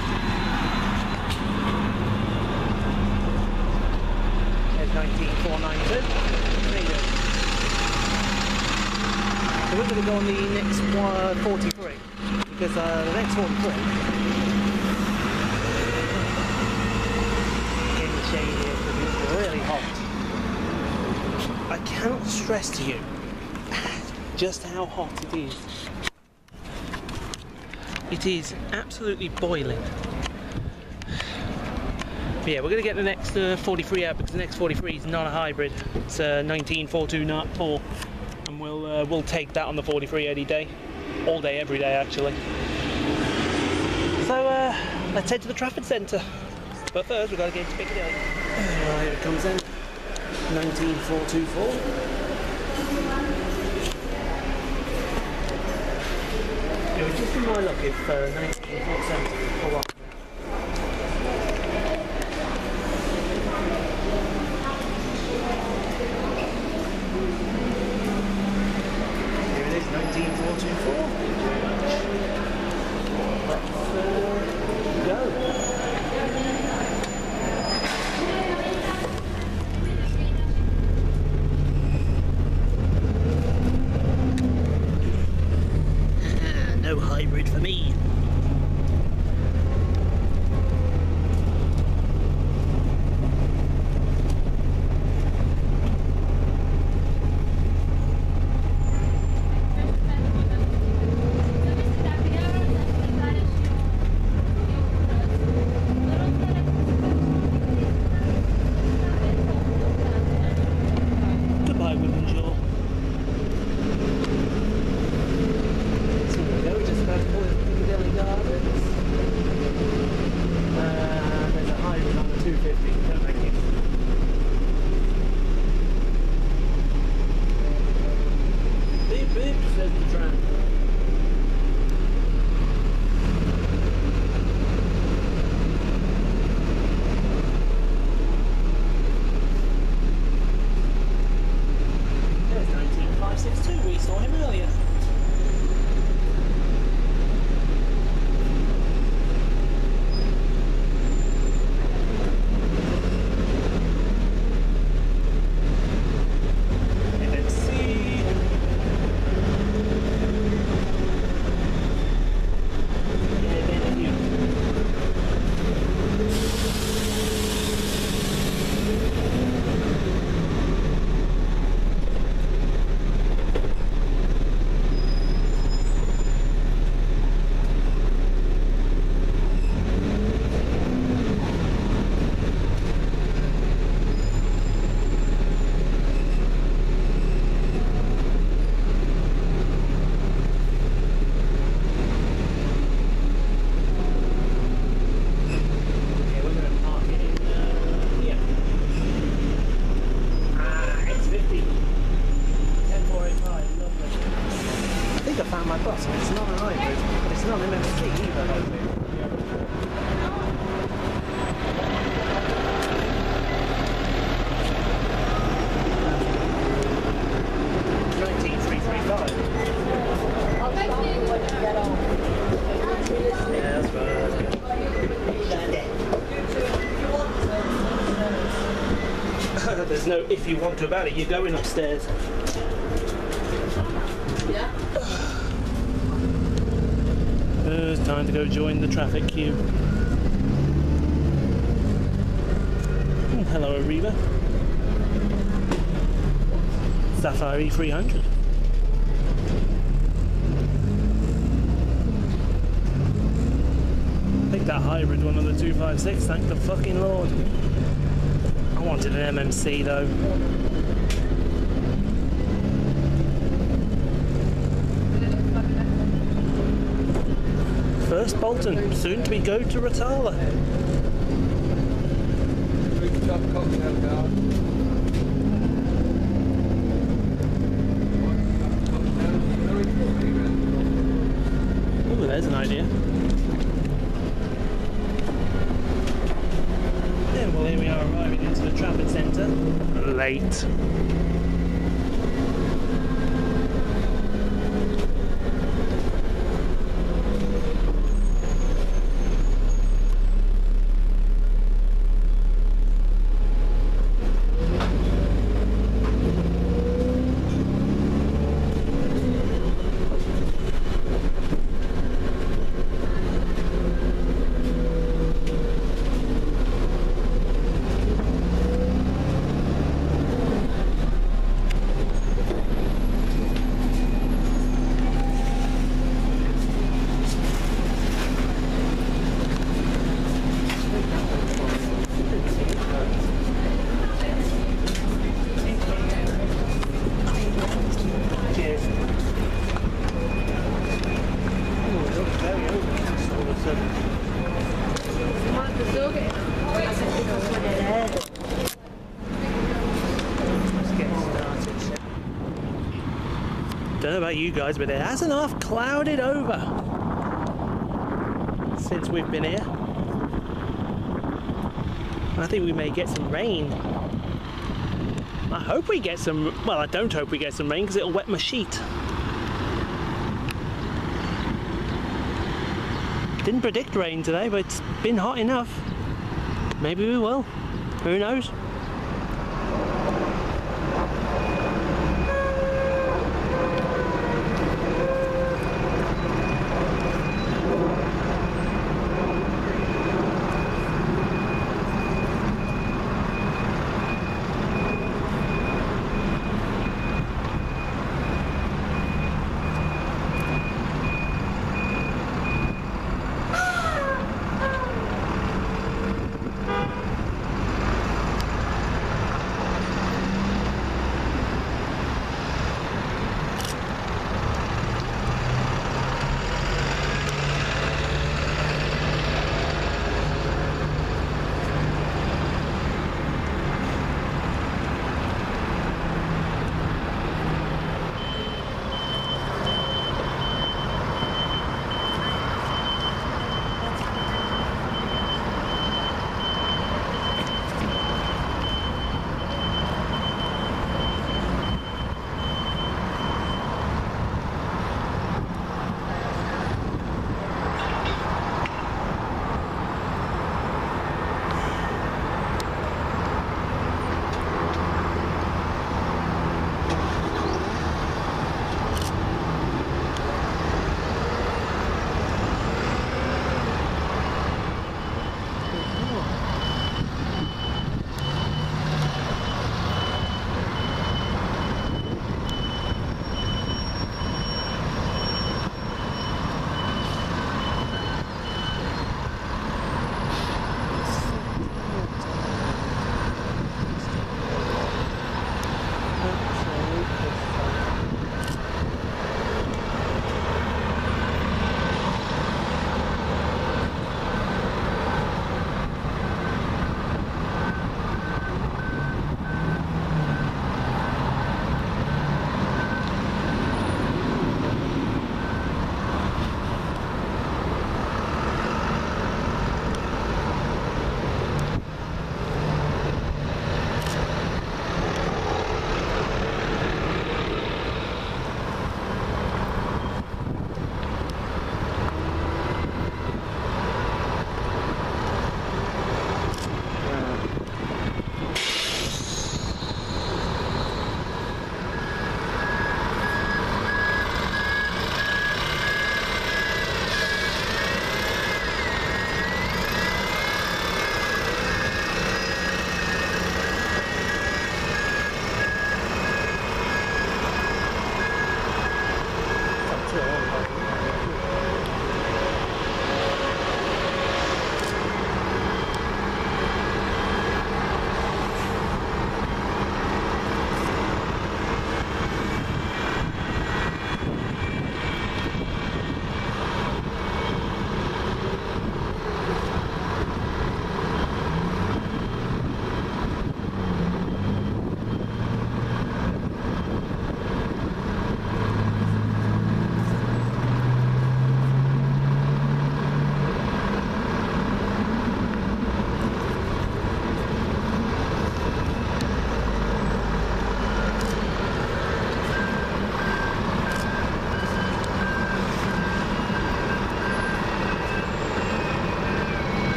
There's 19492. There you go. So we're going to go on the next 43 because the next 43 in the shade here because it's really hot. I cannot stress to you just how hot it is. It is absolutely boiling. But yeah, we're going to get the next 43 out because the next 43 is not a hybrid. It's 194294, and we'll take that on the 43 any day, all day, every day actually. So let's head to the Trafford Centre. But first we've got to get into Piccadilly. Well, here it comes in. 19424. It was just in my luck if 1947 for what? Here it is, 19424. Go. No hybrid for me. either, don't they? There's no if you want to about it, you're going upstairs. Yeah. It's time to go join the traffic queue. Oh, hello, Ariba. Sapphire E300. Pick that hybrid one on the 256, thank the fucking Lord. I wanted an MMC though. First Bolton, soon to be go to Rotala. Oh, there's an idea. Well, here we are arriving into the Trafford Centre. Late. You guys, but it hasn't half clouded over since we've been here. I think we may get some rain. I hope we get some, well, I don't hope we get some rain because it'll wet my sheet. Didn't predict rain today, but it's been hot enough. Maybe we will. Who knows?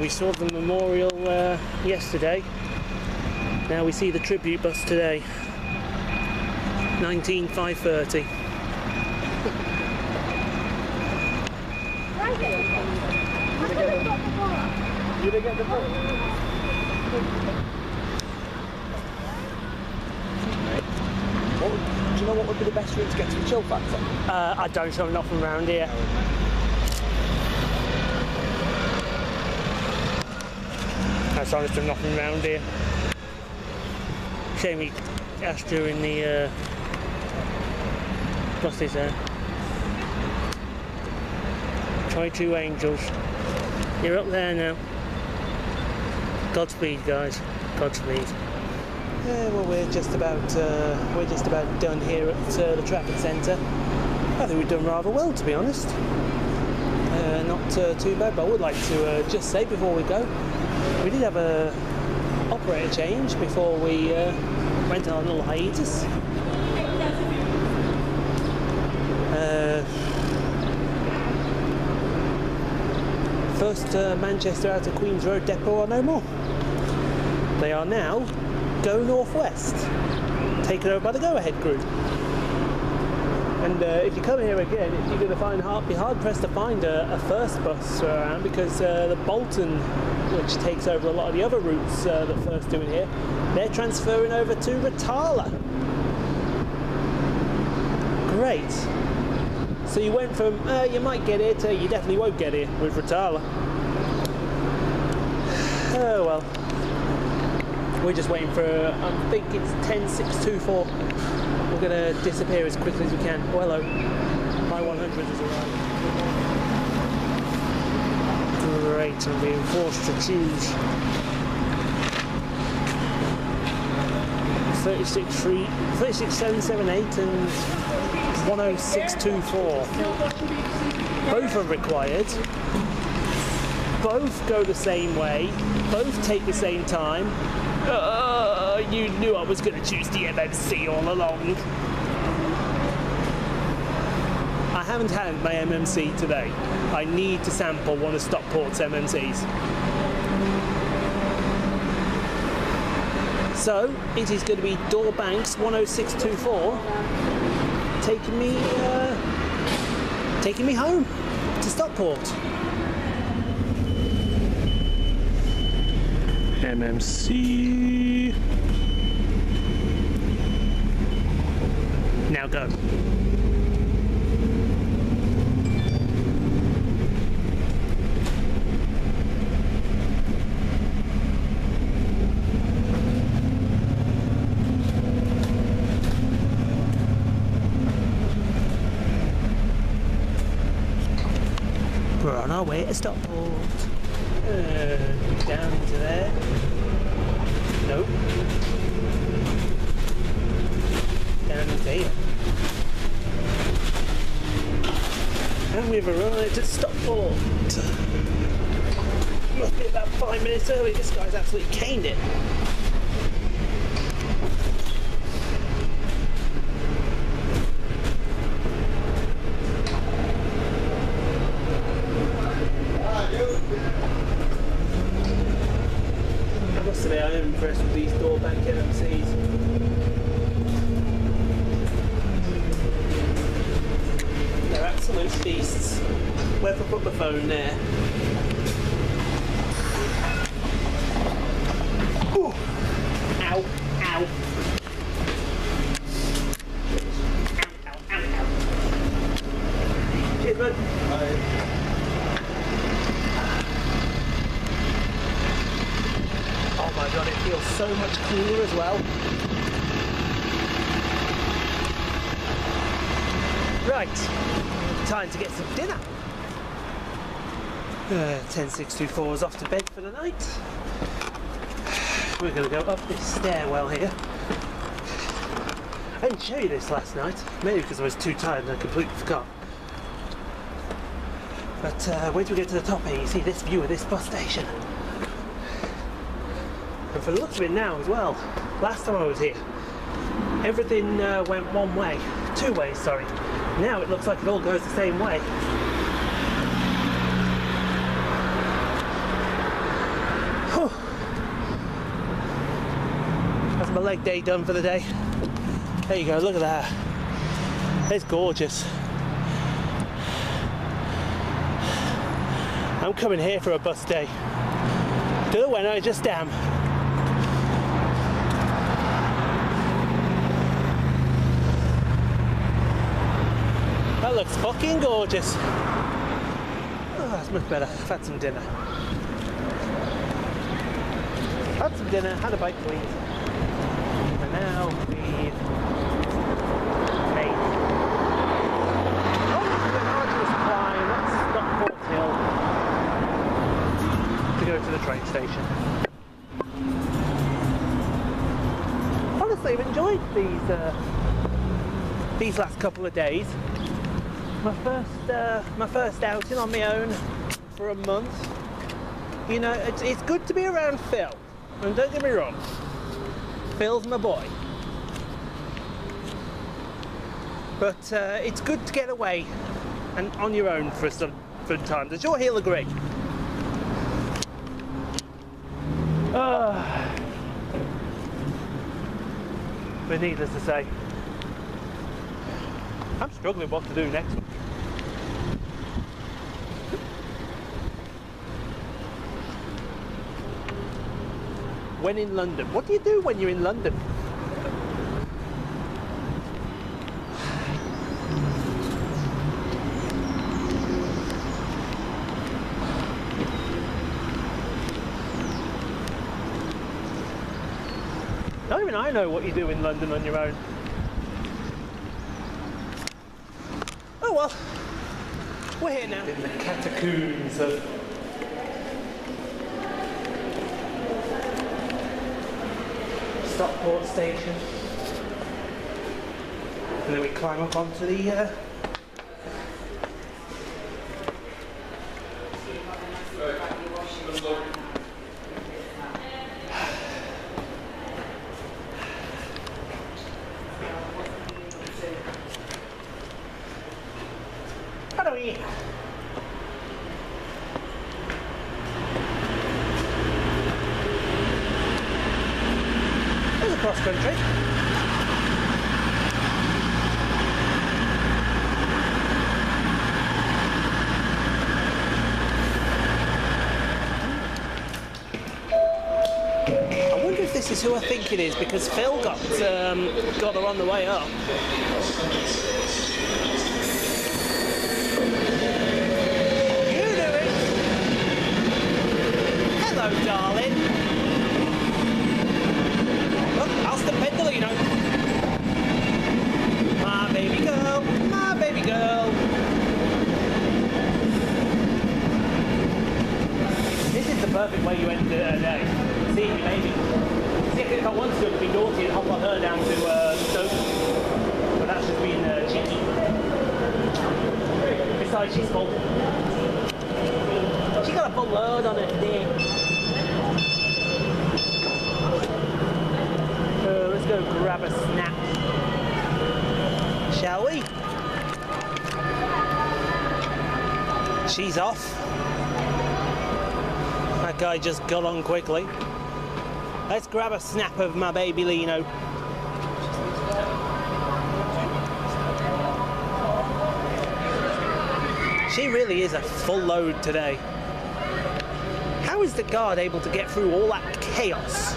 We saw the memorial yesterday. Now we see the tribute bus today. 19,530. You didn't get the book? Do you know what would be the best route to get to the chill factor? I don't know nothing around here. That's honest, I'm nothing around here. Shame we asked during the what's this there? 22 Angels. You're up there now. Godspeed, guys. Godspeed. Yeah, well, we're just about done here at the Trafford Centre. I think we've done rather well, to be honest. Not too bad, but I would like to just say before we go, we did have a operator change before we went on a little hiatus. First Manchester out of Queen's Road depot are no more. They are now Go Northwest, taken over by the Go Ahead group. And if you come here again, you're going to find be hard pressed to find a first bus around, because the Bolton, which takes over a lot of the other routes that First do in here, they're transferring over to Rotala. Great. So you went from, you might get it, to you definitely won't get it with Rotala. Oh well. We're just waiting for, I think it's 10624. We're going to disappear as quickly as we can. Well, hello. My 100 is arriving. Great, I'm being forced to choose. 36778 and 10624. Both are required. Both go the same way. Both take the same time. You knew I was going to choose the MMC all along. I haven't had my MMC today. I need to sample one of Stockport's MMCs. So it is going to be Dorbanks 10624. Taking me home to Stockport. MMC. Now go. Our way to Stockport. Down to there. Nope. Down to there. And we've arrived at Stockport. Must be about 5 minutes early. This guy's absolutely caned it. To get some dinner. 10624 is off to bed for the night. We're going to go up this stairwell here. I didn't show you this last night, maybe because I was too tired and I completely forgot. But wait till we get to the top here, you see this view of this bus station. And for the look of it now as well, last time I was here, everything went one way, two ways, sorry. Now it looks like it all goes the same way. leg day done for the day. There you go, look at that. It's gorgeous. I'm coming here for a bus day. Do it when I just am. That looks fucking gorgeous. Oh, that's much better. I've had some dinner. Had some dinner, had a bite to eat. And now we made. Oh, this is an arduous climb. That's Stockport Hill to go to the train station. Honestly, I've enjoyed these last couple of days. My first outing on my own for a month. You know, it's good to be around Phil. And don't get me wrong, Phil's my boy. But it's good to get away and on your own for some time. Does your heel agree? But needless to say, I'm struggling what to do next. When in London, what do you do when you're in London? Not even I know what you do in London on your own. Oh well, we're here now. In the catacombs of Stockport station, and then we climb up onto the Cross Country. I wonder if this is who I think it is, because Phil got her on the way up. You do it. Hello, darling. The pedal, you know. My baby girl, my baby girl. This is the perfect way you end the day. See your baby. See if I want to be naughty and hop on her down to Stoke. But that's just being cheeky. Besides, she's full. She got a full load on her dick. Let's go grab a snack, shall we? She's off. That guy just got on quickly. Let's grab a snap of my baby Lino. She really is a full load today. How is the guard able to get through all that chaos?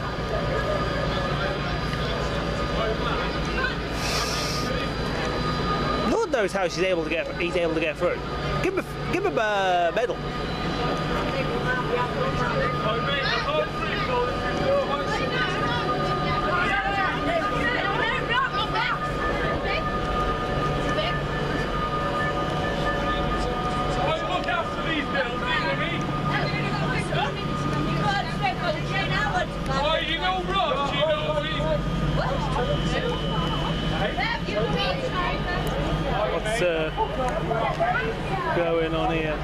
Lord knows how she's able to get. He's able to get through. Give him a medal. I look after these bills, you know Rob? You know what? What's going on here?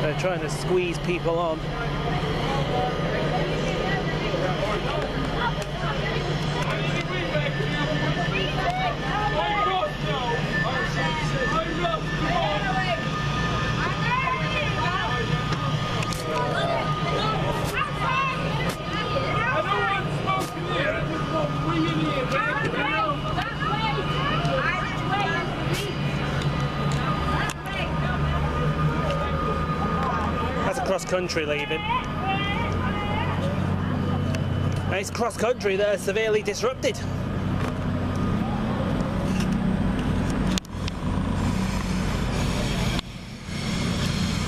They're trying to squeeze people on. Cross Country leaving. And it's Cross Country that are severely disrupted.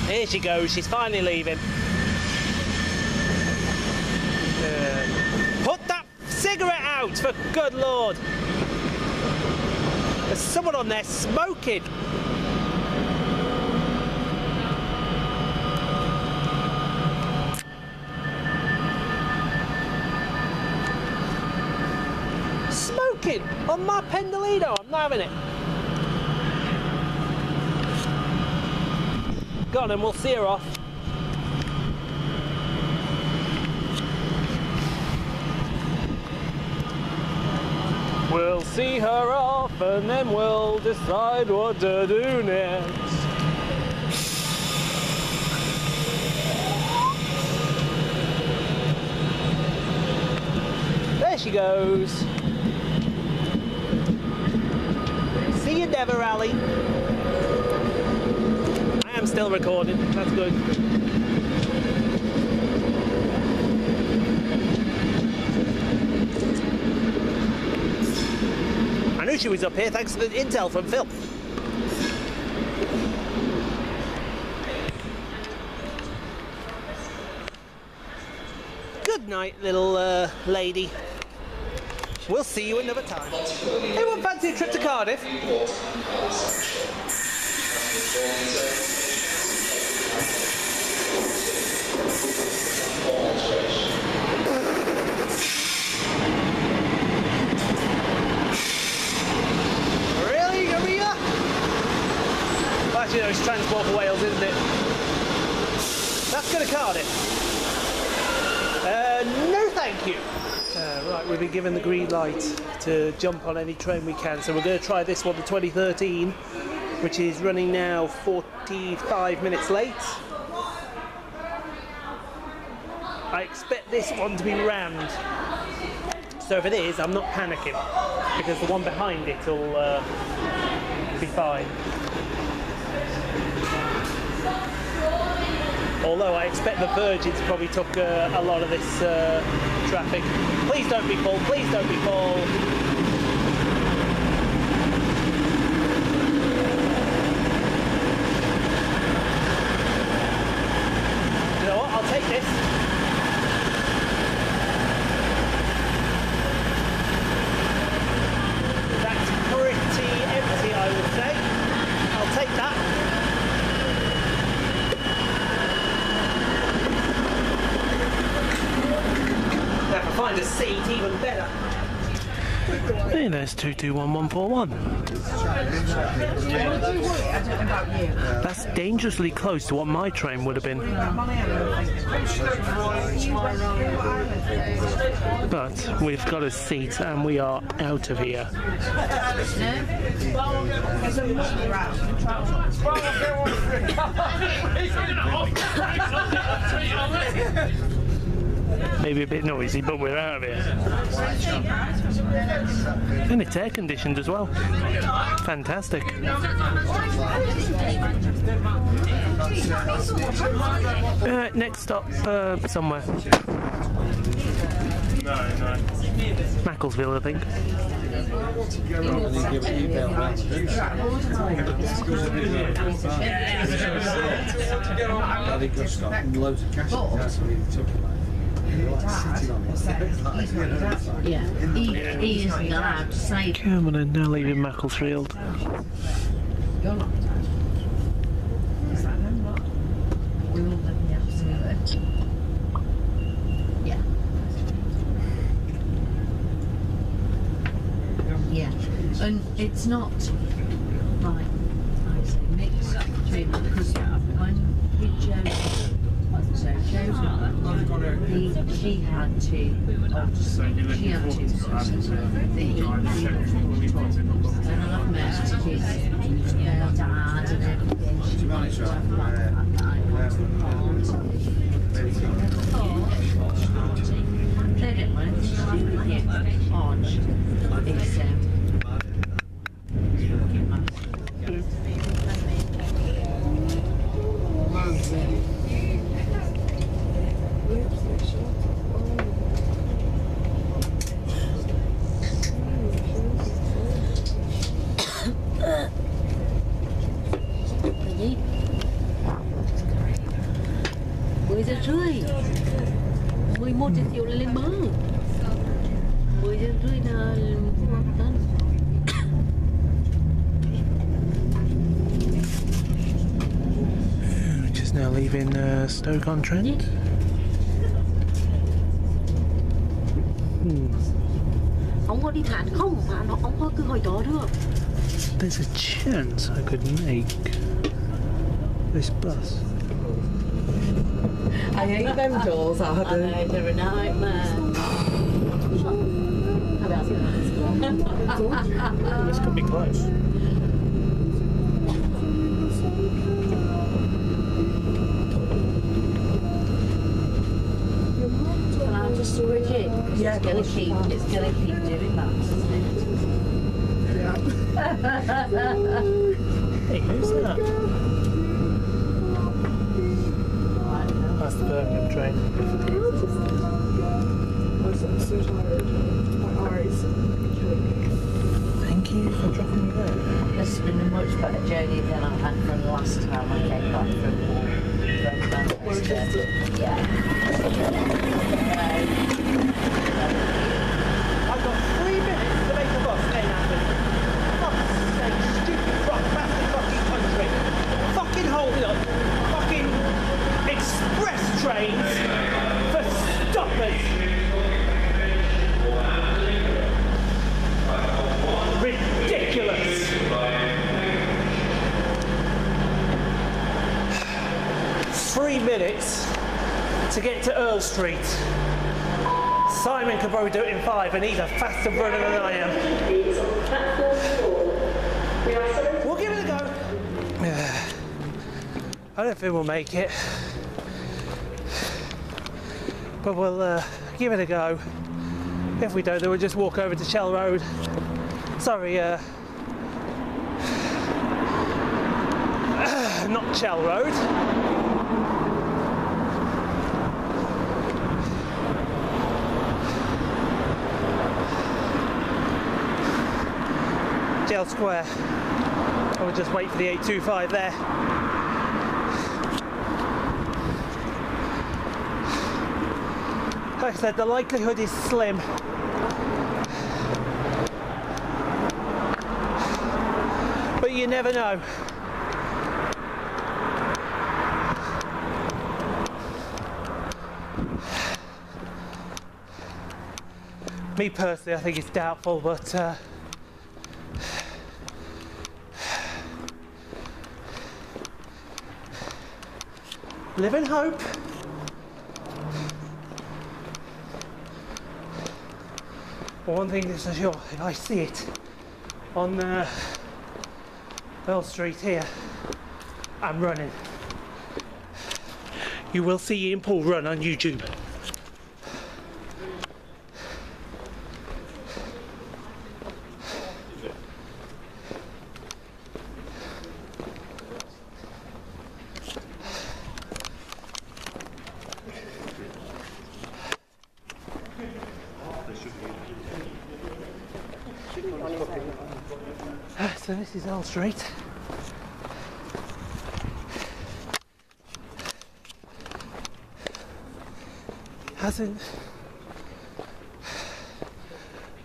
Here she goes, she's finally leaving. Put that cigarette out, for good Lord. There's someone on there smoking. Smoking on my Pendolino, I'm not having it. Gone, and we'll see her off. We'll see her off and then we'll decide what to do next. There she goes. See you, Deborah Alley. I'm still recording, that's good. I knew she was up here thanks to the intel from Phil. Good night, little lady. We'll see you another time. Anyone fancy a trip to Cardiff? Really, Maria? Well, actually, no, it's Transport for Wales, isn't it? That's going to Cardiff. No, thank you. Right, we've been given the green light to jump on any train we can, so we're going to try this one, the 2013, which is running now 45 minutes late. I expect this one to be rammed, so if it is, I'm not panicking, because the one behind it will be fine. Although I expect the Virgins probably took a lot of this traffic. Please don't be full, please don't be full. There's 221141. That's dangerously close to what my train would have been. But we've got a seat and we are out of here. Maybe a bit noisy, but we're out of here. And it's air conditioned as well. Fantastic. Next stop somewhere. Macclesfield, I think. Yeah, he isn't allowed to say. Come on, now leaving Macclesfield. You're not. We all live in the absolute. Yeah. Yeah, and it's not like I say mixed up between them, because when we chose. So Joe's mother, she had to neat. It's great. Coisa rươi. Mười một triệu là lên mớ. Mười rưỡi là một tấn. Just now leaving Stoke-on-Trent. Yeah. There's a chance I could make this bus. I hate them doors, I do. They're a nightmare. This could be close. Storage it. Yeah, it's gonna keep doing that, isn't it? Yeah. Hey, who's that? That's the Birmingham train. Thank you for dropping me there. This has been a much better journey than I had from last time I came back from Manchester. Yeah. I've got 3 minutes to make the bus thing happen. Fuck's sake, stupid fucking country. Fucking hold up. Fucking express trains for stoppers. Ridiculous. It's 3 minutes to get to Earl Street. Simon could probably do it in 5 and he's a faster runner than I am. We'll give it a go. Yeah. I don't think we'll make it. But we'll give it a go. If we don't, then we'll just walk over to Shell Road. Sorry, not Shell Road. Square. I would just wait for the 825 there. Like I said, the likelihood is slim. But you never know. Me personally, I think it's doubtful, but live in hope. But one thing is for sure, if I see it on Earl Street here, I'm running. You will see Ian Paul run on YouTube. This is Earl Street. Hasn't...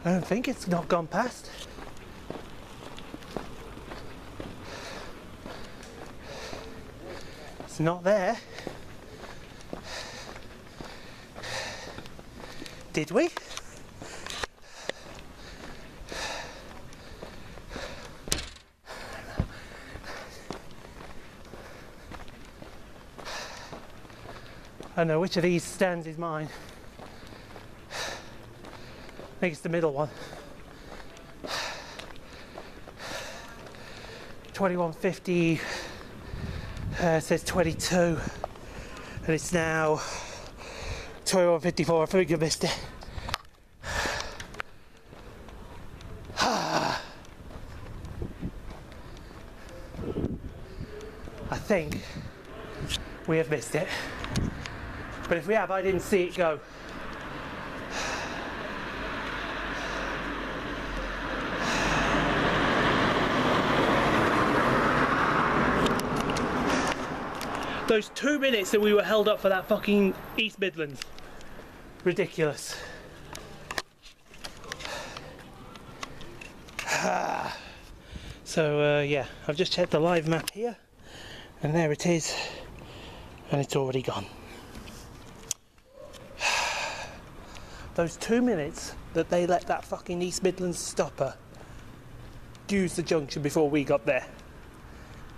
I don't think it's not gone past. It's not there. Did we? I don't know which of these stands is mine. I think it's the middle one. 2150 says 22 and it's now 2154. I think I missed it. I think we have missed it. But if we have, I didn't see it go. Those 2 minutes that we were held up for that fucking East Midlands. Ridiculous. So yeah, I've just checked the live map here and there it is, and it's already gone. Those 2 minutes that they let that fucking East Midlands stopper use the junction before we got there.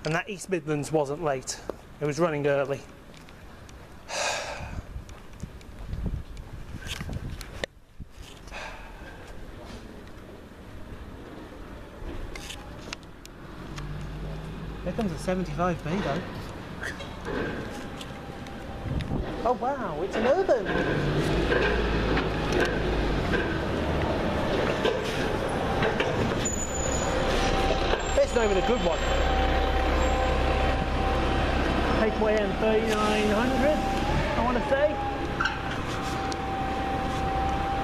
And that East Midlands wasn't late, it was running early. There comes a 75B though. Oh wow, it's an urban! That's not even a good one. Takeaway M3900, I want to say.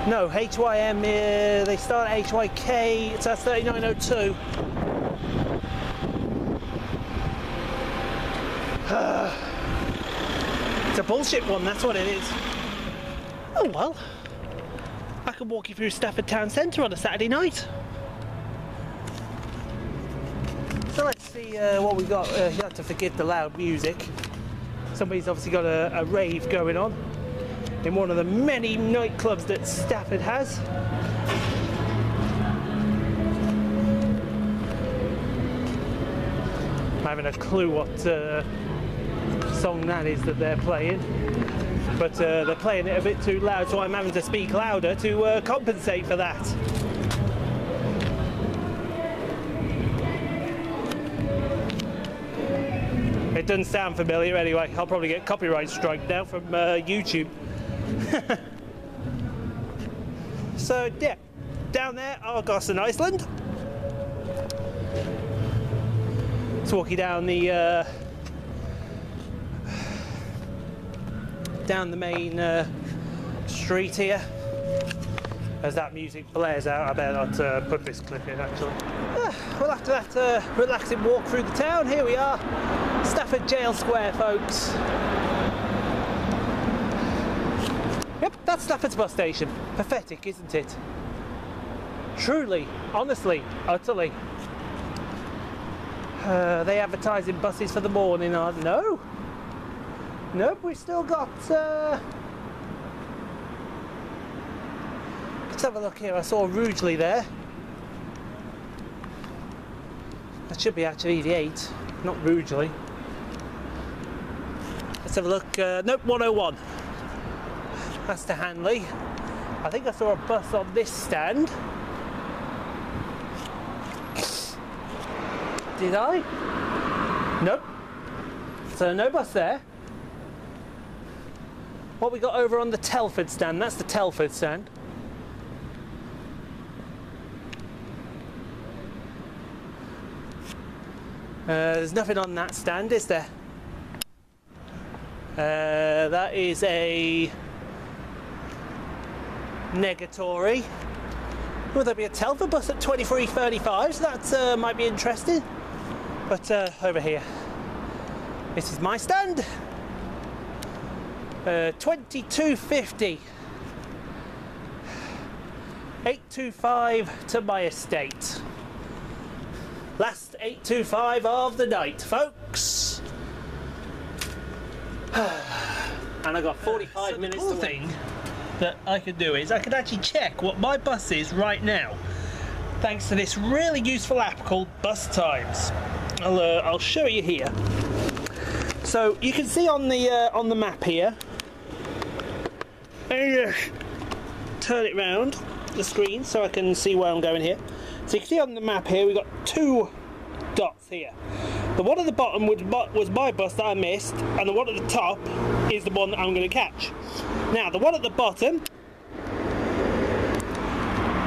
No, HYM, they start at HYK, so that's 3902. It's a bullshit one, that's what it is. Oh well, I can walk you through Stafford Town Centre on a Saturday night. So let's see what we got. You have to forgive the loud music. Somebody's obviously got a rave going on in one of the many nightclubs that Stafford has. I haven't a clue what song that is that they're playing, but they're playing it a bit too loud, so I'm having to speak louder to compensate for that. It doesn't sound familiar anyway. I'll probably get copyright strike now from YouTube. So yeah, down there, Argos and Iceland. It's walking down the main street here. As that music blares out, I better not put this clip in actually. Well, after that relaxing walk through the town, here we are, Stafford Jail Square, folks. Yep, that's Stafford's bus station. Pathetic, isn't it? Truly, honestly, utterly. Are they advertising buses for the morning? No. Nope, we've still got... Let's have a look here, I saw Rugeley there. That should be actually the 8, not Rugeley. Let's have a look, nope, 101. That's to Hanley. I think I saw a bus on this stand. Did I? Nope. So no bus there. What we got over on the Telford stand, that's the Telford stand. There's nothing on that stand, is there? That is a negatory. Well, there'll be a Telford bus at 23:35, so that might be interesting. But over here, this is my stand. 22:50. 8:25 to my estate. Last 8:25 of the night, folks. And I got 45 so minutes to thing that I could do is I could actually check what my bus is right now, thanks to this really useful app called Bus Times. I'll show you here. So you can see on the map here. Turn it round the screen so I can see where I'm going here. So you can see on the map here we've got two dots here. The one at the bottom was my bus that I missed, and the one at the top is the one that I'm going to catch. Now the one at the bottom,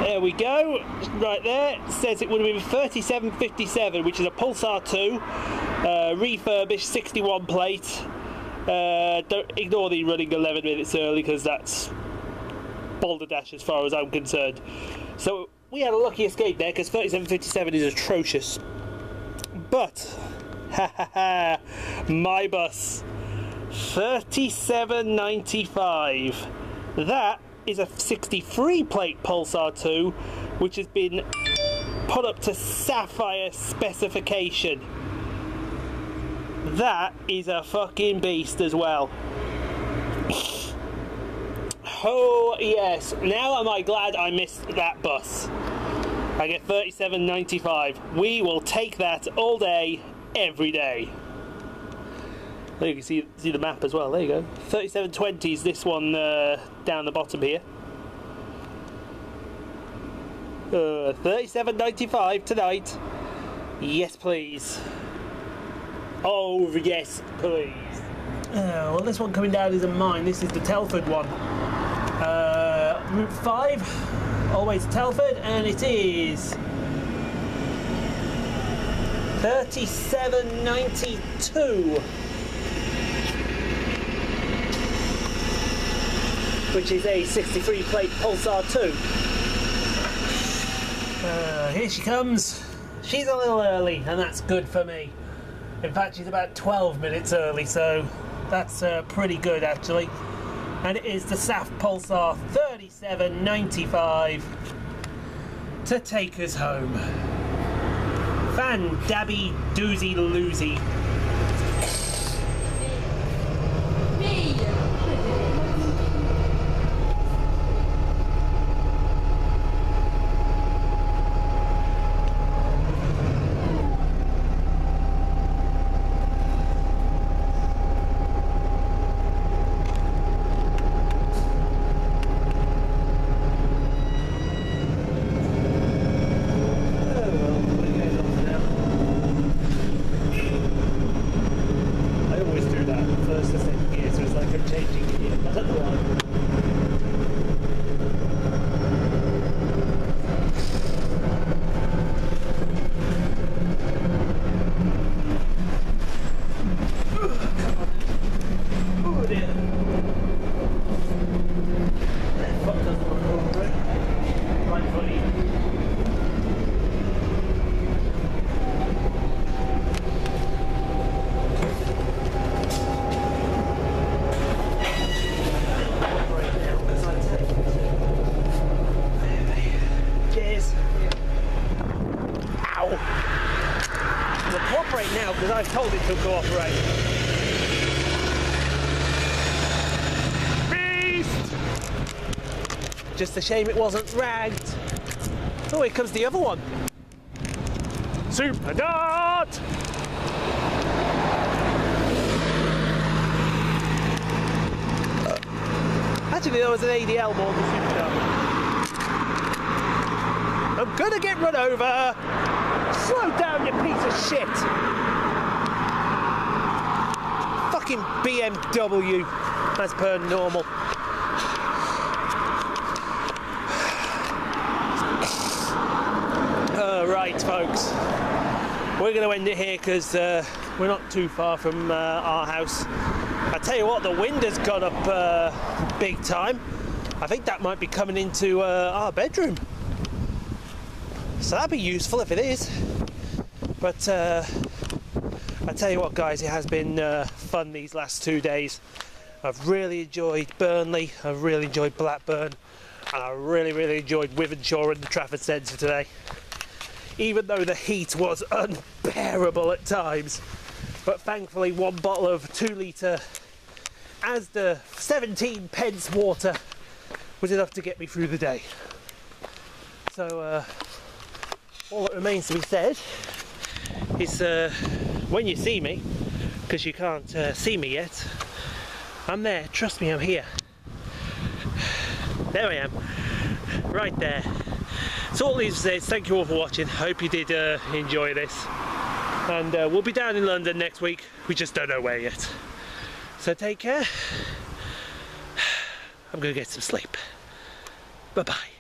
there we go, right there, says it would have been 37:57, which is a Pulsar 2, refurbished 61 plate. Don't ignore the running 11 minutes early because that's balderdash as far as I'm concerned. So we had a lucky escape there because 37:57 is atrocious. But, ha ha ha, my bus £37.95. That is a 63 plate Pulsar 2, which has been put up to sapphire specification. That is a fucking beast as well. Oh yes, now am I glad I missed that bus. I get £37.95. We will take that all day, every day. There you can see the map as well. There you go. 37.20 is this one down the bottom here. 37.95 tonight. Yes, please. Oh yes, please. Well, this one coming down isn't mine. This is the Telford one. Route 5, all the way to Telford, and it is £37.92. Which is a 63 plate Pulsar 2. Here she comes. She's a little early, and that's good for me. In fact, she's about 12 minutes early, so that's pretty good actually. And it is the SAF Pulsar 37.95 to take us home. Fan dabby doozy loozy. Just a shame it wasn't ragged. Oh, here comes the other one. Superdart! Actually, there was an ADL more than Superdart. I'm gonna get run over! Slow down, you piece of shit! Fucking BMW, as per normal. Folks, we're going to end it here because we're not too far from our house. I tell you what, the wind has gone up big time. I think that might be coming into our bedroom, so that'd be useful if it is. But I tell you what, guys, it has been fun these last 2 days. I've really enjoyed Burnley, I've really enjoyed Blackburn, and I really enjoyed Wythenshawe and the Trafford Centre today. Even though the heat was unbearable at times. But thankfully, one bottle of 2 litre Asda 17p water was enough to get me through the day. So all that remains to be said is when you see me, because you can't see me yet, I'm there, trust me, I'm here. There I am, right there. So all these days, thank you all for watching. Hope you did enjoy this, and we'll be down in London next week. We just don't know where yet. So take care. I'm gonna get some sleep. Bye bye.